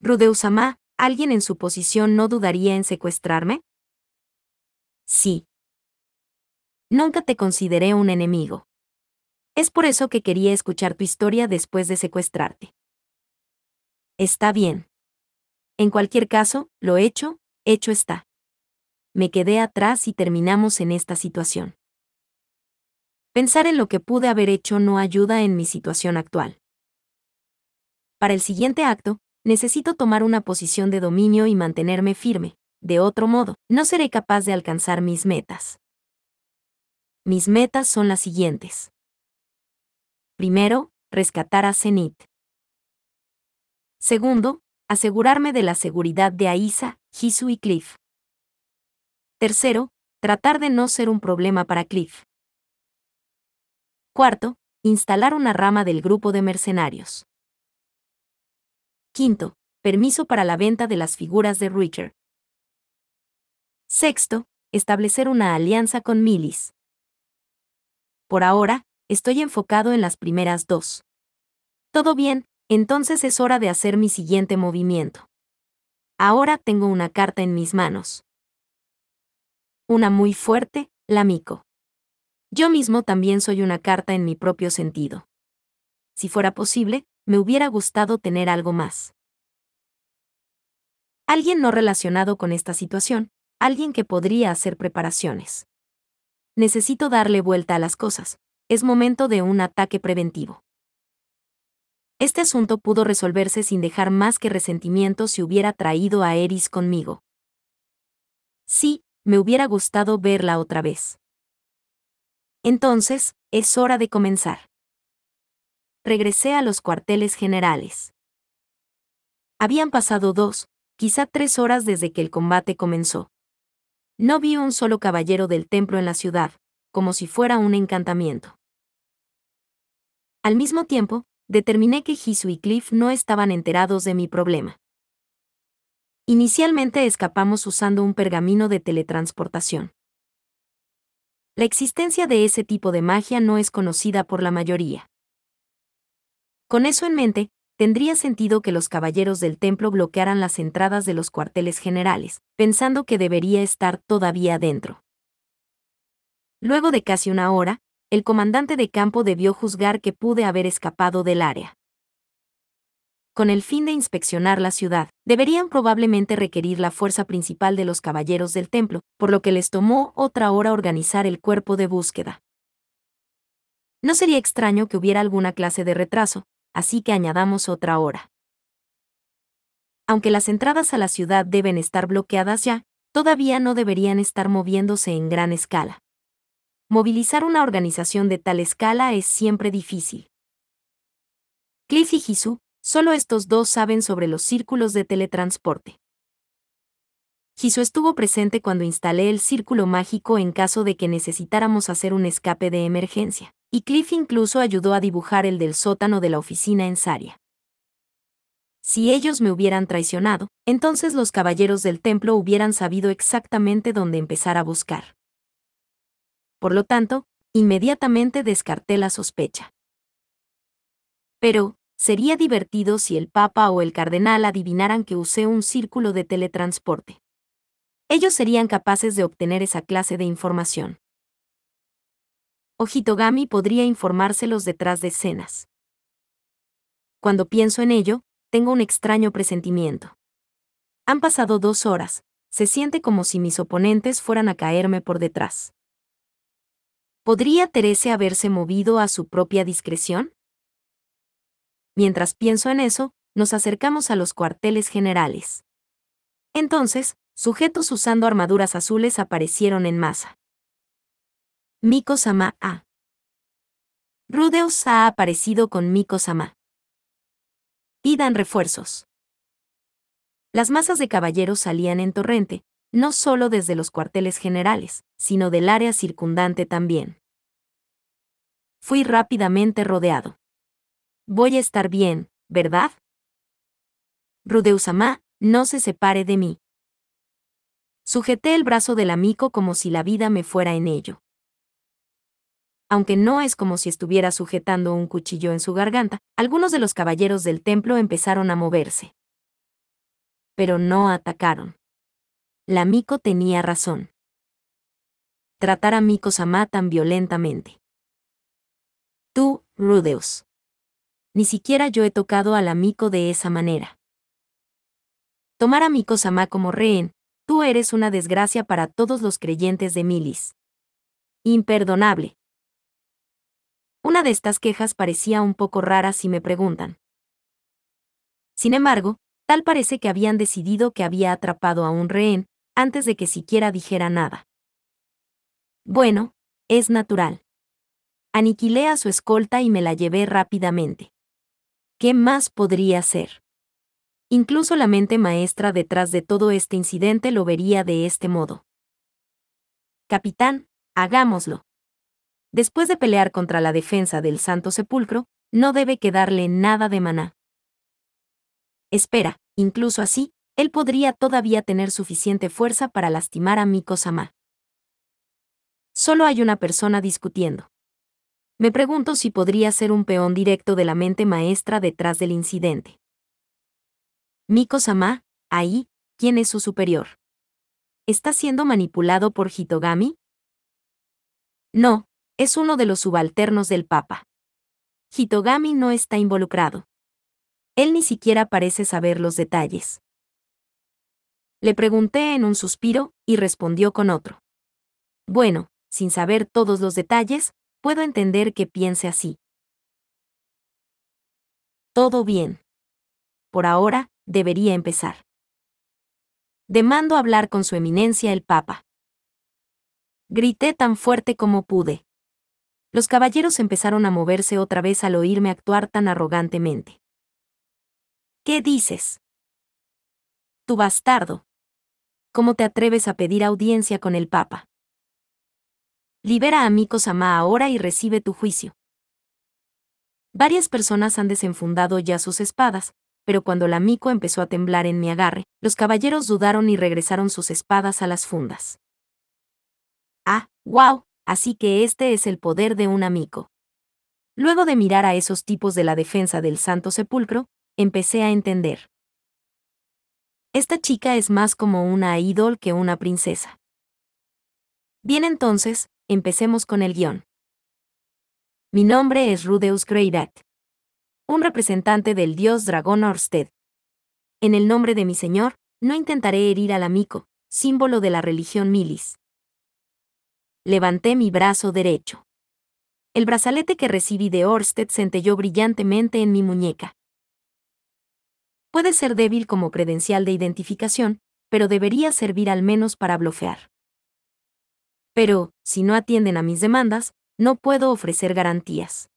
«Rudeus-sama, ¿alguien en su posición no dudaría en secuestrarme?» «Sí. Nunca te consideré un enemigo. Es por eso que quería escuchar tu historia después de secuestrarte». «Está bien. En cualquier caso, lo hecho, hecho está. Me quedé atrás y terminamos en esta situación. Pensar en lo que pude haber hecho no ayuda en mi situación actual. Para el siguiente acto, necesito tomar una posición de dominio y mantenerme firme, de otro modo, no seré capaz de alcanzar mis metas. Mis metas son las siguientes. Primero, rescatar a Zenit. Segundo, asegurarme de la seguridad de Aisha, Jisu y Cliff. Tercero, tratar de no ser un problema para Cliff. Cuarto, instalar una rama del grupo de mercenarios. Quinto, permiso para la venta de las figuras de Richard. Sexto, establecer una alianza con Milis. Por ahora, estoy enfocado en las primeras dos. Todo bien, entonces es hora de hacer mi siguiente movimiento. Ahora tengo una carta en mis manos. Una muy fuerte, la Miko. Yo mismo también soy una carta en mi propio sentido. Si fuera posible, me hubiera gustado tener algo más. Alguien no relacionado con esta situación, alguien que podría hacer preparaciones. Necesito darle vuelta a las cosas, es momento de un ataque preventivo. Este asunto pudo resolverse sin dejar más que resentimiento si hubiera traído a Eris conmigo. Sí, me hubiera gustado verla otra vez. Entonces, es hora de comenzar. Regresé a los cuarteles generales. Habían pasado 2, quizá 3 horas desde que el combate comenzó. No vi un solo caballero del templo en la ciudad, como si fuera un encantamiento. Al mismo tiempo, determiné que Jisu y Cliff no estaban enterados de mi problema. Inicialmente escapamos usando un pergamino de teletransportación. La existencia de ese tipo de magia no es conocida por la mayoría. Con eso en mente, tendría sentido que los caballeros del templo bloquearan las entradas de los cuarteles generales, pensando que debería estar todavía dentro. Luego de casi una hora, el comandante de campo debió juzgar que pude haber escapado del área. Con el fin de inspeccionar la ciudad, deberían probablemente requerir la fuerza principal de los caballeros del templo, por lo que les tomó otra hora organizar el cuerpo de búsqueda. No sería extraño que hubiera alguna clase de retraso, así que añadamos otra hora. Aunque las entradas a la ciudad deben estar bloqueadas ya, todavía no deberían estar moviéndose en gran escala. Movilizar una organización de tal escala es siempre difícil. Cliff y Jisu, solo estos dos saben sobre los círculos de teletransporte. Jisu estuvo presente cuando instalé el círculo mágico en caso de que necesitáramos hacer un escape de emergencia, y Cliff incluso ayudó a dibujar el del sótano de la oficina en Saria. Si ellos me hubieran traicionado, entonces los caballeros del templo hubieran sabido exactamente dónde empezar a buscar. Por lo tanto, inmediatamente descarté la sospecha. Pero sería divertido si el Papa o el Cardenal adivinaran que usé un círculo de teletransporte. Ellos serían capaces de obtener esa clase de información. O Hitogami podría informárselos detrás de escenas. Cuando pienso en ello, tengo un extraño presentimiento. Han pasado 2 horas, se siente como si mis oponentes fueran a caerme por detrás. ¿Podría Therese haberse movido a su propia discreción? Mientras pienso en eso, nos acercamos a los cuarteles generales. Entonces, sujetos usando armaduras azules aparecieron en masa. Miko-sama A. Rudeus ha aparecido con Miko-sama. Pidan refuerzos. Las masas de caballeros salían en torrente, no solo desde los cuarteles generales, sino del área circundante también. Fui rápidamente rodeado. Voy a estar bien, ¿verdad? Rudeus-sama, no se separe de mí. Sujeté el brazo del amigo como si la vida me fuera en ello. Aunque no es como si estuviera sujetando un cuchillo en su garganta, algunos de los caballeros del templo empezaron a moverse. Pero no atacaron. La Miko tenía razón. Tratar a Miko-sama tan violentamente. Tú, Rudeus. Ni siquiera yo he tocado a la Miko de esa manera. Tomar a Miko-sama como rehén, tú eres una desgracia para todos los creyentes de Milis. Imperdonable. Una de estas quejas parecía un poco rara si me preguntan. Sin embargo, tal parece que habían decidido que había atrapado a un rehén, antes de que siquiera dijera nada. Bueno, es natural. Aniquilé a su escolta y me la llevé rápidamente. ¿Qué más podría hacer? Incluso la mente maestra detrás de todo este incidente lo vería de este modo. Capitán, hagámoslo. Después de pelear contra la defensa del Santo Sepulcro, no debe quedarle nada de maná. Espera, incluso así, él podría todavía tener suficiente fuerza para lastimar a Miko-sama. Solo hay una persona discutiendo. Me pregunto si podría ser un peón directo de la mente maestra detrás del incidente. Miko-sama, ahí, ¿quién es su superior? ¿Está siendo manipulado por Hitogami? No. Es uno de los subalternos del Papa. Hitogami no está involucrado. Él ni siquiera parece saber los detalles. Le pregunté en un suspiro y respondió con otro. Bueno, sin saber todos los detalles, puedo entender que piense así. Todo bien. Por ahora, debería empezar. Demando hablar con su eminencia el Papa. Grité tan fuerte como pude. Los caballeros empezaron a moverse otra vez al oírme actuar tan arrogantemente. ¿Qué dices? Tu bastardo. ¿Cómo te atreves a pedir audiencia con el Papa? Libera a Miko-sama ahora y recibe tu juicio. Varias personas han desenfundado ya sus espadas, pero cuando la Miko empezó a temblar en mi agarre, los caballeros dudaron y regresaron sus espadas a las fundas. Ah, wow. Así que este es el poder de un amigo. Luego de mirar a esos tipos de la defensa del Santo Sepulcro, empecé a entender. Esta chica es más como una ídol que una princesa. Bien, entonces, empecemos con el guión. Mi nombre es Rudeus Greyrat, un representante del dios dragón Orsted. En el nombre de mi señor, no intentaré herir al amigo, símbolo de la religión Milis. Levanté mi brazo derecho. El brazalete que recibí de Orsted centelló brillantemente en mi muñeca. Puede ser débil como credencial de identificación, pero debería servir al menos para blofear. Pero, si no atienden a mis demandas, no puedo ofrecer garantías.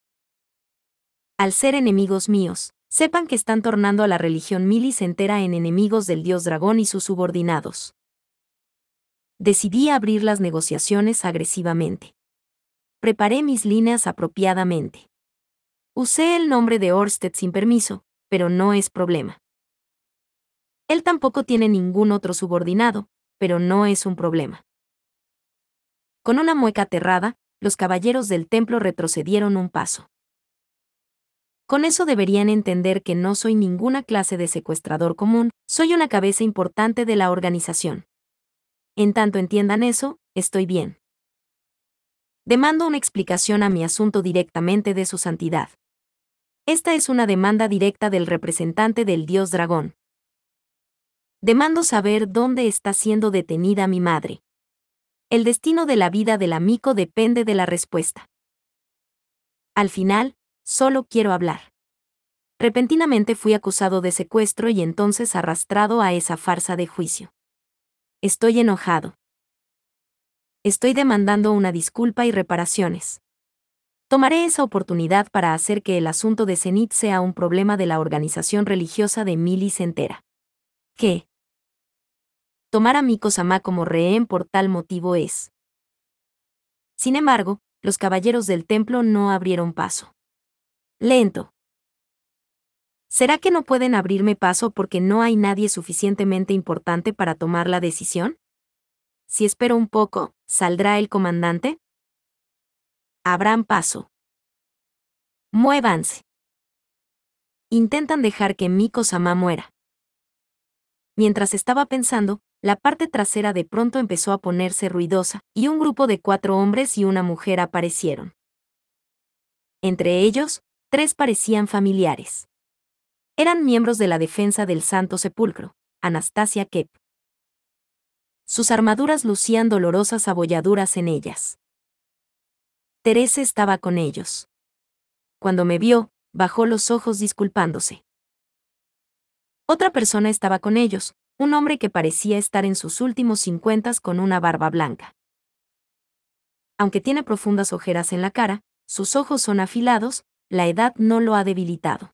Al ser enemigos míos, sepan que están tornando a la religión Milis entera en enemigos del dios dragón y sus subordinados. Decidí abrir las negociaciones agresivamente. Preparé mis líneas apropiadamente. Usé el nombre de Orsted sin permiso, pero no es problema. Él tampoco tiene ningún otro subordinado, pero no es un problema. Con una mueca aterrada, los caballeros del templo retrocedieron un paso. Con eso deberían entender que no soy ninguna clase de secuestrador común, soy una cabeza importante de la organización. En tanto entiendan eso, estoy bien. Demando una explicación a mi asunto directamente de su santidad. Esta es una demanda directa del representante del dios dragón. Demando saber dónde está siendo detenida mi madre. El destino de la vida del amigo depende de la respuesta. Al final, solo quiero hablar. Repentinamente fui acusado de secuestro y entonces arrastrado a esa farsa de juicio. Estoy enojado. Estoy demandando una disculpa y reparaciones. Tomaré esa oportunidad para hacer que el asunto de Zenit sea un problema de la organización religiosa de Milis entera. ¿Qué? Tomar a Miko-sama como rehén por tal motivo es. Sin embargo, los caballeros del templo no abrieron paso. Lento. ¿Será que no pueden abrirme paso porque no hay nadie suficientemente importante para tomar la decisión? Si espero un poco, ¿saldrá el comandante? Abran paso. Muévanse. Intentan dejar que Miko-sama muera. Mientras estaba pensando, la parte trasera de pronto empezó a ponerse ruidosa, y un grupo de 4 hombres y una mujer aparecieron. Entre ellos, 3 parecían familiares. Eran miembros de la Defensa del Santo Sepulcro, Anastasia Kepp. Sus armaduras lucían dolorosas abolladuras en ellas. Therese estaba con ellos. Cuando me vio, bajó los ojos disculpándose. Otra persona estaba con ellos, un hombre que parecía estar en sus últimos 50 con una barba blanca. Aunque tiene profundas ojeras en la cara, sus ojos son afilados, la edad no lo ha debilitado.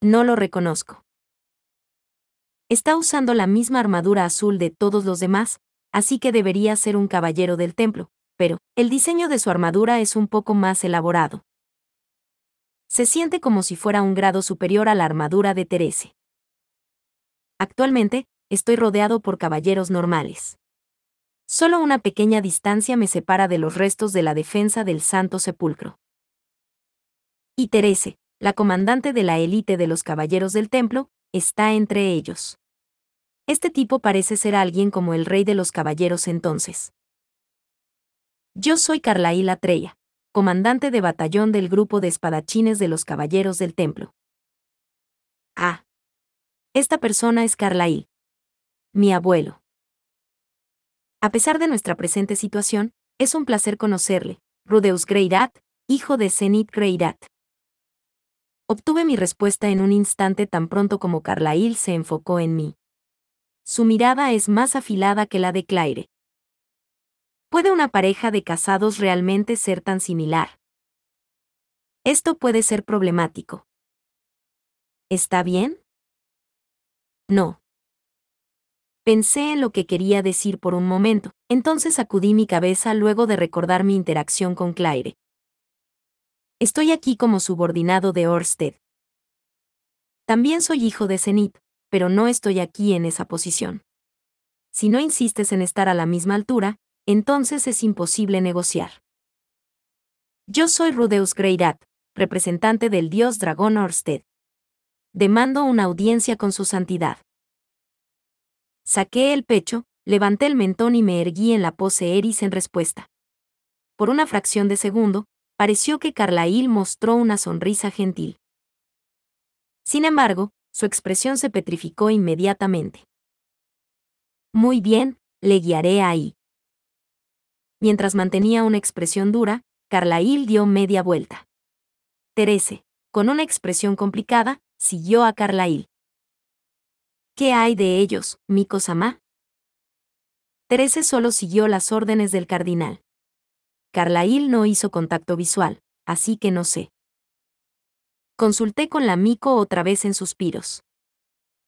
No lo reconozco. Está usando la misma armadura azul de todos los demás, así que debería ser un caballero del templo, pero el diseño de su armadura es un poco más elaborado. Se siente como si fuera un grado superior a la armadura de Therese. Actualmente, estoy rodeado por caballeros normales. Solo una pequeña distancia me separa de los restos de la Defensa del Santo Sepulcro. Y Therese, la comandante de la élite de los caballeros del templo, está entre ellos. Este tipo parece ser alguien como el rey de los caballeros entonces. Yo soy Carlyle Latreia, comandante de batallón del grupo de espadachines de los caballeros del templo. Ah. Esta persona es Carlyle, mi abuelo. A pesar de nuestra presente situación, es un placer conocerle, Rudeus Greyrat, hijo de Zenit Greyrat. Obtuve mi respuesta en un instante tan pronto como Carlyle se enfocó en mí. Su mirada es más afilada que la de Claire. ¿Puede una pareja de casados realmente ser tan similar? Esto puede ser problemático. ¿Está bien? No. Pensé en lo que quería decir por un momento, entonces sacudí mi cabeza luego de recordar mi interacción con Claire. Estoy aquí como subordinado de Orsted. También soy hijo de Zenit, pero no estoy aquí en esa posición. Si no insistes en estar a la misma altura, entonces es imposible negociar. Yo soy Rudeus Greyrat, representante del dios dragón Orsted. Demando una audiencia con su santidad. Saqué el pecho, levanté el mentón y me erguí en la pose Eris en respuesta. Por una fracción de segundo, pareció que Carlyle mostró una sonrisa gentil. Sin embargo, su expresión se petrificó inmediatamente. Muy bien, le guiaré ahí. Mientras mantenía una expresión dura, Carlyle dio media vuelta. Therese, con una expresión complicada, siguió a Carlyle. ¿Qué hay de ellos, Miko-sama? Therese solo siguió las órdenes del cardenal. Carlyle no hizo contacto visual, así que no sé. Consulté con la Miko otra vez en suspiros.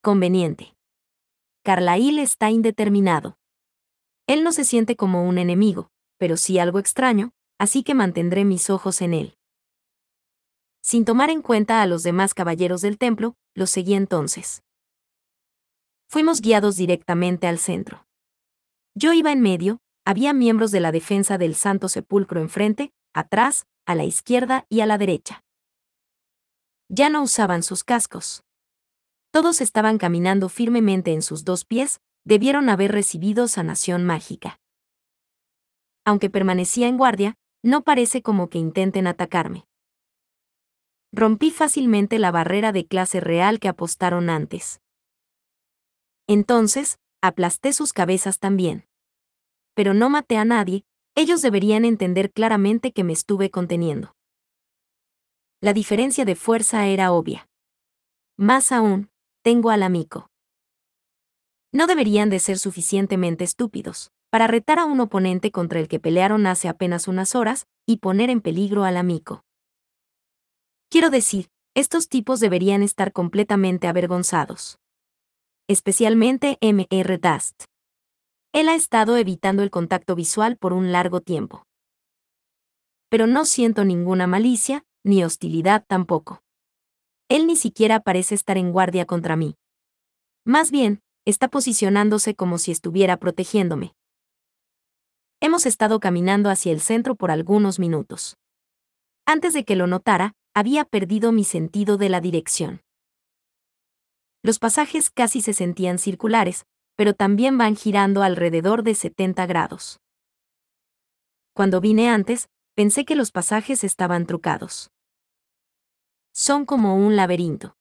Conveniente. Carlyle está indeterminado. Él no se siente como un enemigo, pero sí algo extraño, así que mantendré mis ojos en él. Sin tomar en cuenta a los demás caballeros del templo, los seguí entonces. Fuimos guiados directamente al centro. Yo iba en medio. Había miembros de la Defensa del Santo Sepulcro enfrente, atrás, a la izquierda y a la derecha. Ya no usaban sus cascos. Todos estaban caminando firmemente en sus 2 pies, debieron haber recibido sanación mágica. Aunque permanecía en guardia, no parece como que intenten atacarme. Rompí fácilmente la barrera de clase real que apostaron antes. Entonces, aplasté sus cabezas también. Pero no maté a nadie, ellos deberían entender claramente que me estuve conteniendo. La diferencia de fuerza era obvia. Más aún, tengo a la Miko. No deberían de ser suficientemente estúpidos para retar a un oponente contra el que pelearon hace apenas unas horas y poner en peligro a la Miko. Quiero decir, estos tipos deberían estar completamente avergonzados. Especialmente Mr. Dust. Él ha estado evitando el contacto visual por un largo tiempo. Pero no siento ninguna malicia, ni hostilidad tampoco. él ni siquiera parece estar en guardia contra mí. Más bien, está posicionándose como si estuviera protegiéndome. Hemos estado caminando hacia el centro por algunos minutos. Antes de que lo notara, había perdido mi sentido de la dirección. Los pasajes casi se sentían circulares, pero también van girando alrededor de 70 grados. Cuando vine antes, pensé que los pasajes estaban trucados. Son como un laberinto.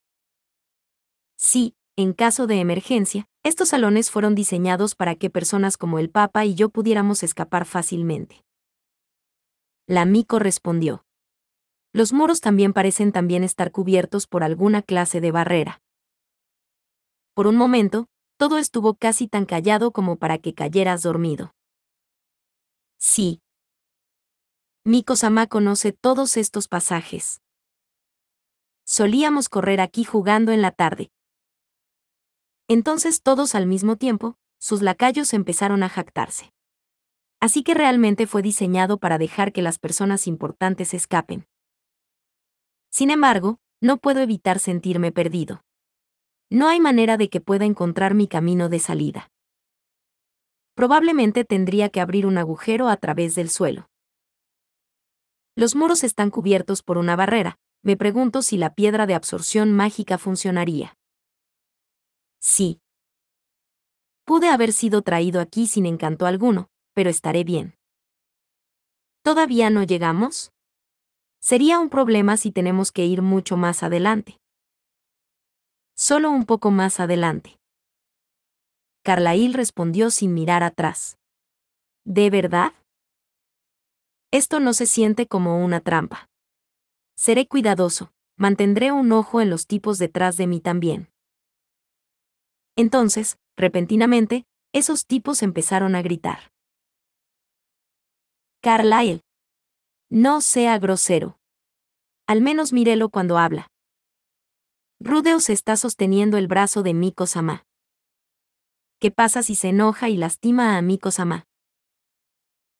Sí, en caso de emergencia, estos salones fueron diseñados para que personas como el Papa y yo pudiéramos escapar fácilmente. La Miko respondió. Los muros parecen también estar cubiertos por alguna clase de barrera. Por un momento, todo estuvo casi tan callado como para que cayeras dormido. Sí. Miko-sama conoce todos estos pasajes. Solíamos correr aquí jugando en la tarde. Entonces todos al mismo tiempo, sus lacayos empezaron a jactarse. Así que realmente fue diseñado para dejar que las personas importantes escapen. Sin embargo, no puedo evitar sentirme perdido. No hay manera de que pueda encontrar mi camino de salida. Probablemente tendría que abrir un agujero a través del suelo. Los muros están cubiertos por una barrera. Me pregunto si la piedra de absorción mágica funcionaría. Sí. Pude haber sido traído aquí sin encanto alguno, pero estaré bien. ¿Todavía no llegamos? Sería un problema si tenemos que ir mucho más adelante. Solo un poco más adelante. Carlyle respondió sin mirar atrás. ¿De verdad? Esto no se siente como una trampa. Seré cuidadoso, mantendré un ojo en los tipos detrás de mí también. Entonces, repentinamente, esos tipos empezaron a gritar. Carlyle. No sea grosero. Al menos mírelo cuando habla. Rudeus está sosteniendo el brazo de Miko-sama. ¿Qué pasa si se enoja y lastima a Miko-sama?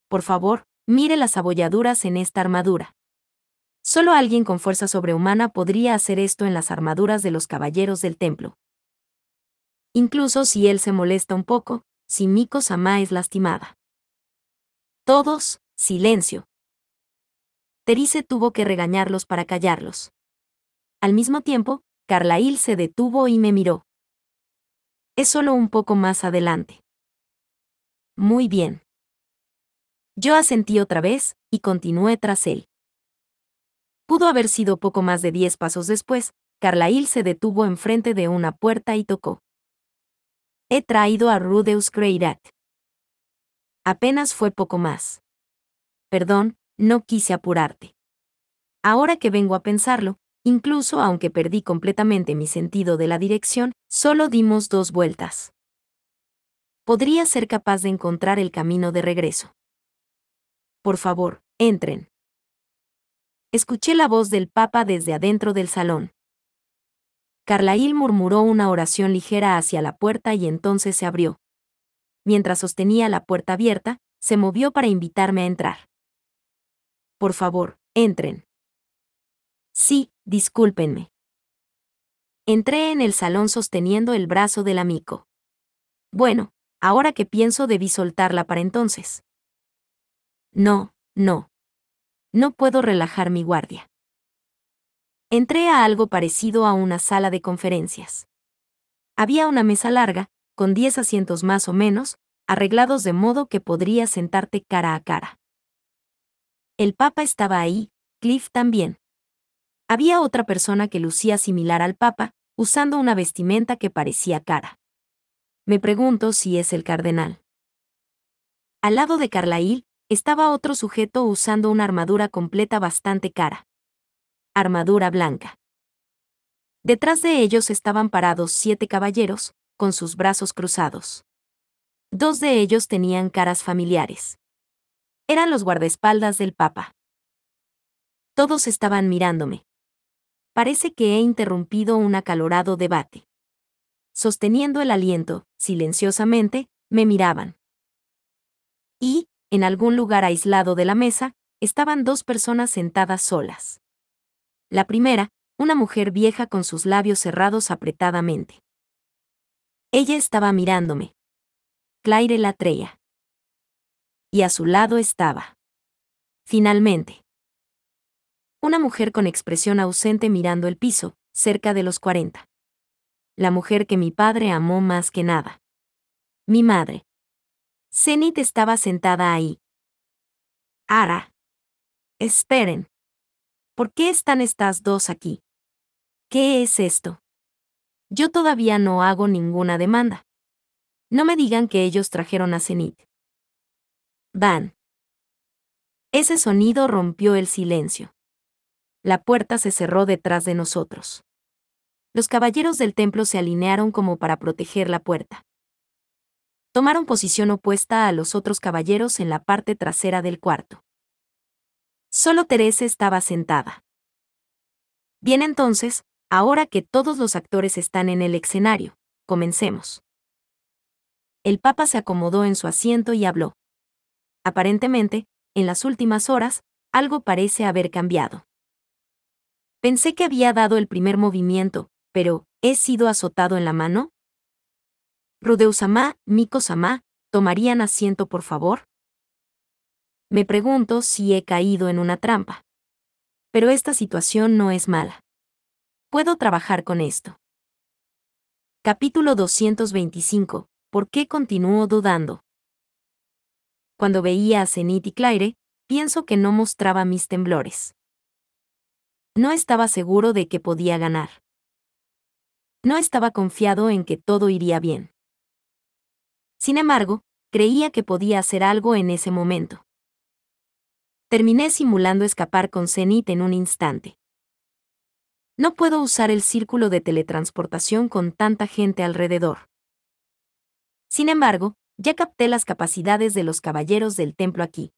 Por favor, mire las abolladuras en esta armadura. Solo alguien con fuerza sobrehumana podría hacer esto en las armaduras de los caballeros del templo. Incluso si él se molesta un poco, si Miko-sama es lastimada. Todos, silencio. Therese tuvo que regañarlos para callarlos. Al mismo tiempo, Carlyle se detuvo y me miró. Es solo un poco más adelante. Muy bien. Yo asentí otra vez, y continué tras él. Pudo haber sido poco más de 10 pasos después, Carlyle se detuvo enfrente de una puerta y tocó. He traído a Rudeus Greyrat. Apenas fue poco más. Perdón, no quise apurarte. Ahora que vengo a pensarlo, incluso aunque perdí completamente mi sentido de la dirección, solo dimos 2 vueltas. Podría ser capaz de encontrar el camino de regreso. Por favor, entren. Escuché la voz del Papa desde adentro del salón. Carlyle murmuró una oración ligera hacia la puerta y entonces se abrió. Mientras sostenía la puerta abierta, se movió para invitarme a entrar. Por favor, entren. Sí, discúlpenme. Entré en el salón sosteniendo el brazo del amigo. Bueno, ahora que pienso debí soltarla para entonces. No. No puedo relajar mi guardia. Entré a algo parecido a una sala de conferencias. Había una mesa larga, con 10 asientos más o menos, arreglados de modo que podrías sentarte cara a cara. El Papa estaba ahí, Cliff también. Había otra persona que lucía similar al Papa, usando una vestimenta que parecía cara. Me pregunto si es el Cardenal. Al lado de Carlyle estaba otro sujeto usando una armadura completa bastante cara. Armadura blanca. Detrás de ellos estaban parados 7 caballeros, con sus brazos cruzados. 2 de ellos tenían caras familiares. Eran los guardaespaldas del Papa. Todos estaban mirándome. Parece que he interrumpido un acalorado debate. Sosteniendo el aliento, silenciosamente, me miraban. Y, en algún lugar aislado de la mesa, estaban 2 personas sentadas solas. La primera, una mujer vieja con sus labios cerrados apretadamente. Ella estaba mirándome. Claire Latreia. Y a su lado estaba. Finalmente. Una mujer con expresión ausente mirando el piso, cerca de los 40. La mujer que mi padre amó más que nada. Mi madre. Zenit estaba sentada ahí. Ara. Esperen. ¿Por qué están estas dos aquí? ¿Qué es esto? Yo todavía no hago ninguna demanda. No me digan que ellos trajeron a Zenit. Van. Ese sonido rompió el silencio. La puerta se cerró detrás de nosotros. Los caballeros del templo se alinearon como para proteger la puerta. Tomaron posición opuesta a los otros caballeros en la parte trasera del cuarto. Solo Therese estaba sentada. Bien, entonces, ahora que todos los actores están en el escenario, comencemos. El Papa se acomodó en su asiento y habló. Aparentemente, en las últimas horas, algo parece haber cambiado. Pensé que había dado el primer movimiento, pero ¿he sido azotado en la mano? Rudeus-sama, Miko-sama, ¿tomarían asiento por favor? Me pregunto si he caído en una trampa. Pero esta situación no es mala. Puedo trabajar con esto. Capítulo 225. ¿Por qué continúo dudando? Cuando veía a Zenit y Claire, pienso que no mostraba mis temblores. No estaba seguro de que podía ganar. No estaba confiado en que todo iría bien. Sin embargo, creía que podía hacer algo en ese momento. Terminé simulando escapar con Zenit en un instante. No puedo usar el círculo de teletransportación con tanta gente alrededor. Sin embargo, ya capté las capacidades de los caballeros del templo aquí.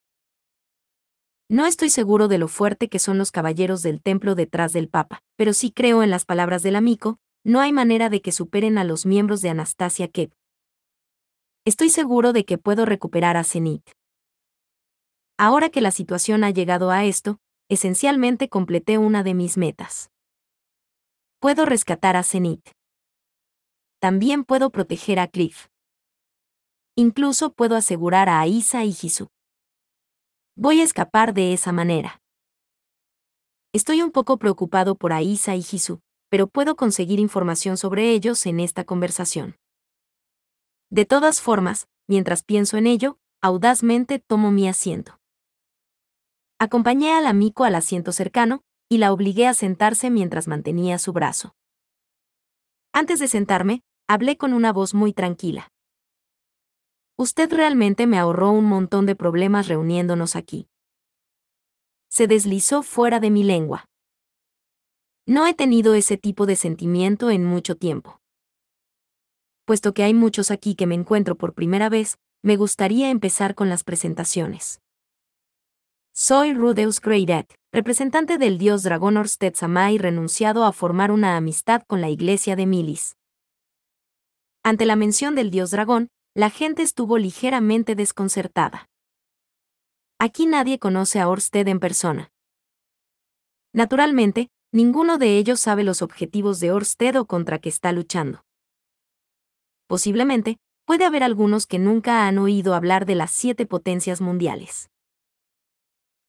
No estoy seguro de lo fuerte que son los caballeros del templo detrás del Papa, pero sí creo en las palabras del amigo, no hay manera de que superen a los miembros de Anastasia Kepp. Estoy seguro de que puedo recuperar a Zenit. Ahora que la situación ha llegado a esto, esencialmente completé una de mis metas. Puedo rescatar a Zenit. También puedo proteger a Cliff. Incluso puedo asegurar a Aisha y Jisu. Voy a escapar de esa manera. Estoy un poco preocupado por Aisha y Jisu, pero puedo conseguir información sobre ellos en esta conversación. De todas formas, mientras pienso en ello, audazmente tomo mi asiento. Acompañé a la Miko al asiento cercano y la obligué a sentarse mientras mantenía su brazo. Antes de sentarme, hablé con una voz muy tranquila. Usted realmente me ahorró un montón de problemas reuniéndonos aquí. Se deslizó fuera de mi lengua. No he tenido ese tipo de sentimiento en mucho tiempo. Puesto que hay muchos aquí que me encuentro por primera vez, me gustaría empezar con las presentaciones. Soy Rudeus Greyrat, representante del dios dragón Orsted Samai, renunciado a formar una amistad con la iglesia de Milis. Ante la mención del dios dragón, la gente estuvo ligeramente desconcertada. Aquí nadie conoce a Orsted en persona. Naturalmente, ninguno de ellos sabe los objetivos de Orsted o contra qué está luchando. Posiblemente, puede haber algunos que nunca han oído hablar de las 7 potencias mundiales.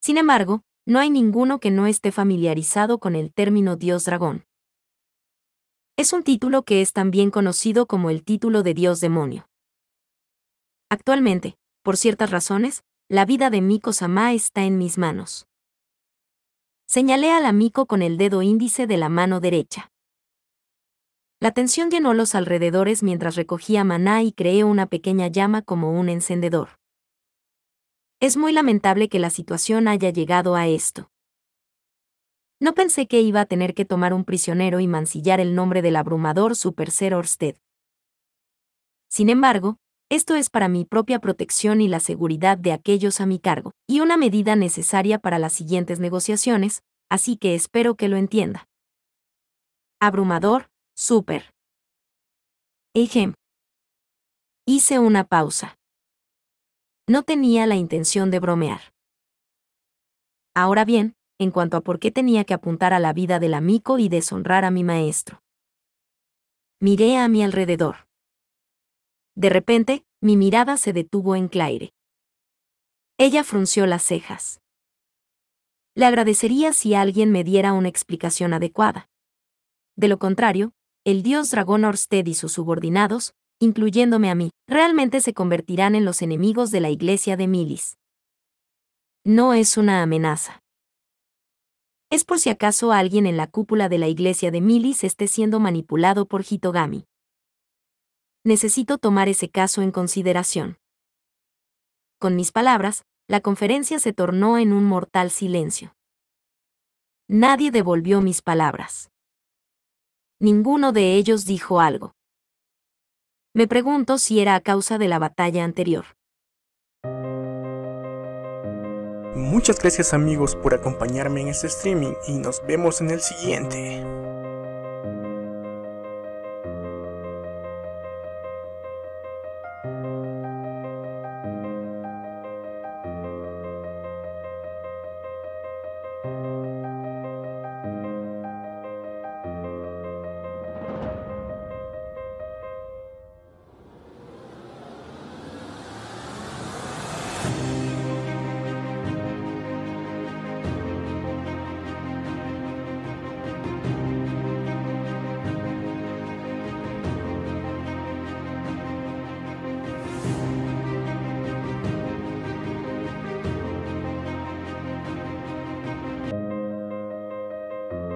Sin embargo, no hay ninguno que no esté familiarizado con el término Dios Dragón. Es un título que es también conocido como el título de Dios Demonio. Actualmente, por ciertas razones, la vida de Miko-sama está en mis manos. Señalé a la Miko con el dedo índice de la mano derecha. La tensión llenó los alrededores mientras recogía maná y creé una pequeña llama como un encendedor. Es muy lamentable que la situación haya llegado a esto. No pensé que iba a tener que tomar un prisionero y mancillar el nombre del abrumador Super Ser Orsted. Sin embargo, esto es para mi propia protección y la seguridad de aquellos a mi cargo, y una medida necesaria para las siguientes negociaciones, así que espero que lo entienda. Abrumador, Super. Ejem. Hice una pausa. No tenía la intención de bromear. Ahora bien, en cuanto a por qué tenía que apuntar a la vida de la Miko y deshonrar a mi maestro. Miré a mi alrededor. De repente, mi mirada se detuvo en Claire. Ella frunció las cejas. Le agradecería si alguien me diera una explicación adecuada. De lo contrario, el dios dragón Orsted y sus subordinados, incluyéndome a mí, realmente se convertirán en los enemigos de la iglesia de Milis. No es una amenaza. Es por si acaso alguien en la cúpula de la iglesia de Milis esté siendo manipulado por Hitogami. Necesito tomar ese caso en consideración. Con mis palabras, la conferencia se tornó en un mortal silencio. Nadie devolvió mis palabras. Ninguno de ellos dijo algo. Me pregunto si era a causa de la batalla anterior. Muchas gracias amigos por acompañarme en este streaming y nos vemos en el siguiente.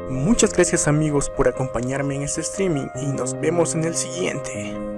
Muchas gracias amigos por acompañarme en este streaming y nos vemos en el siguiente.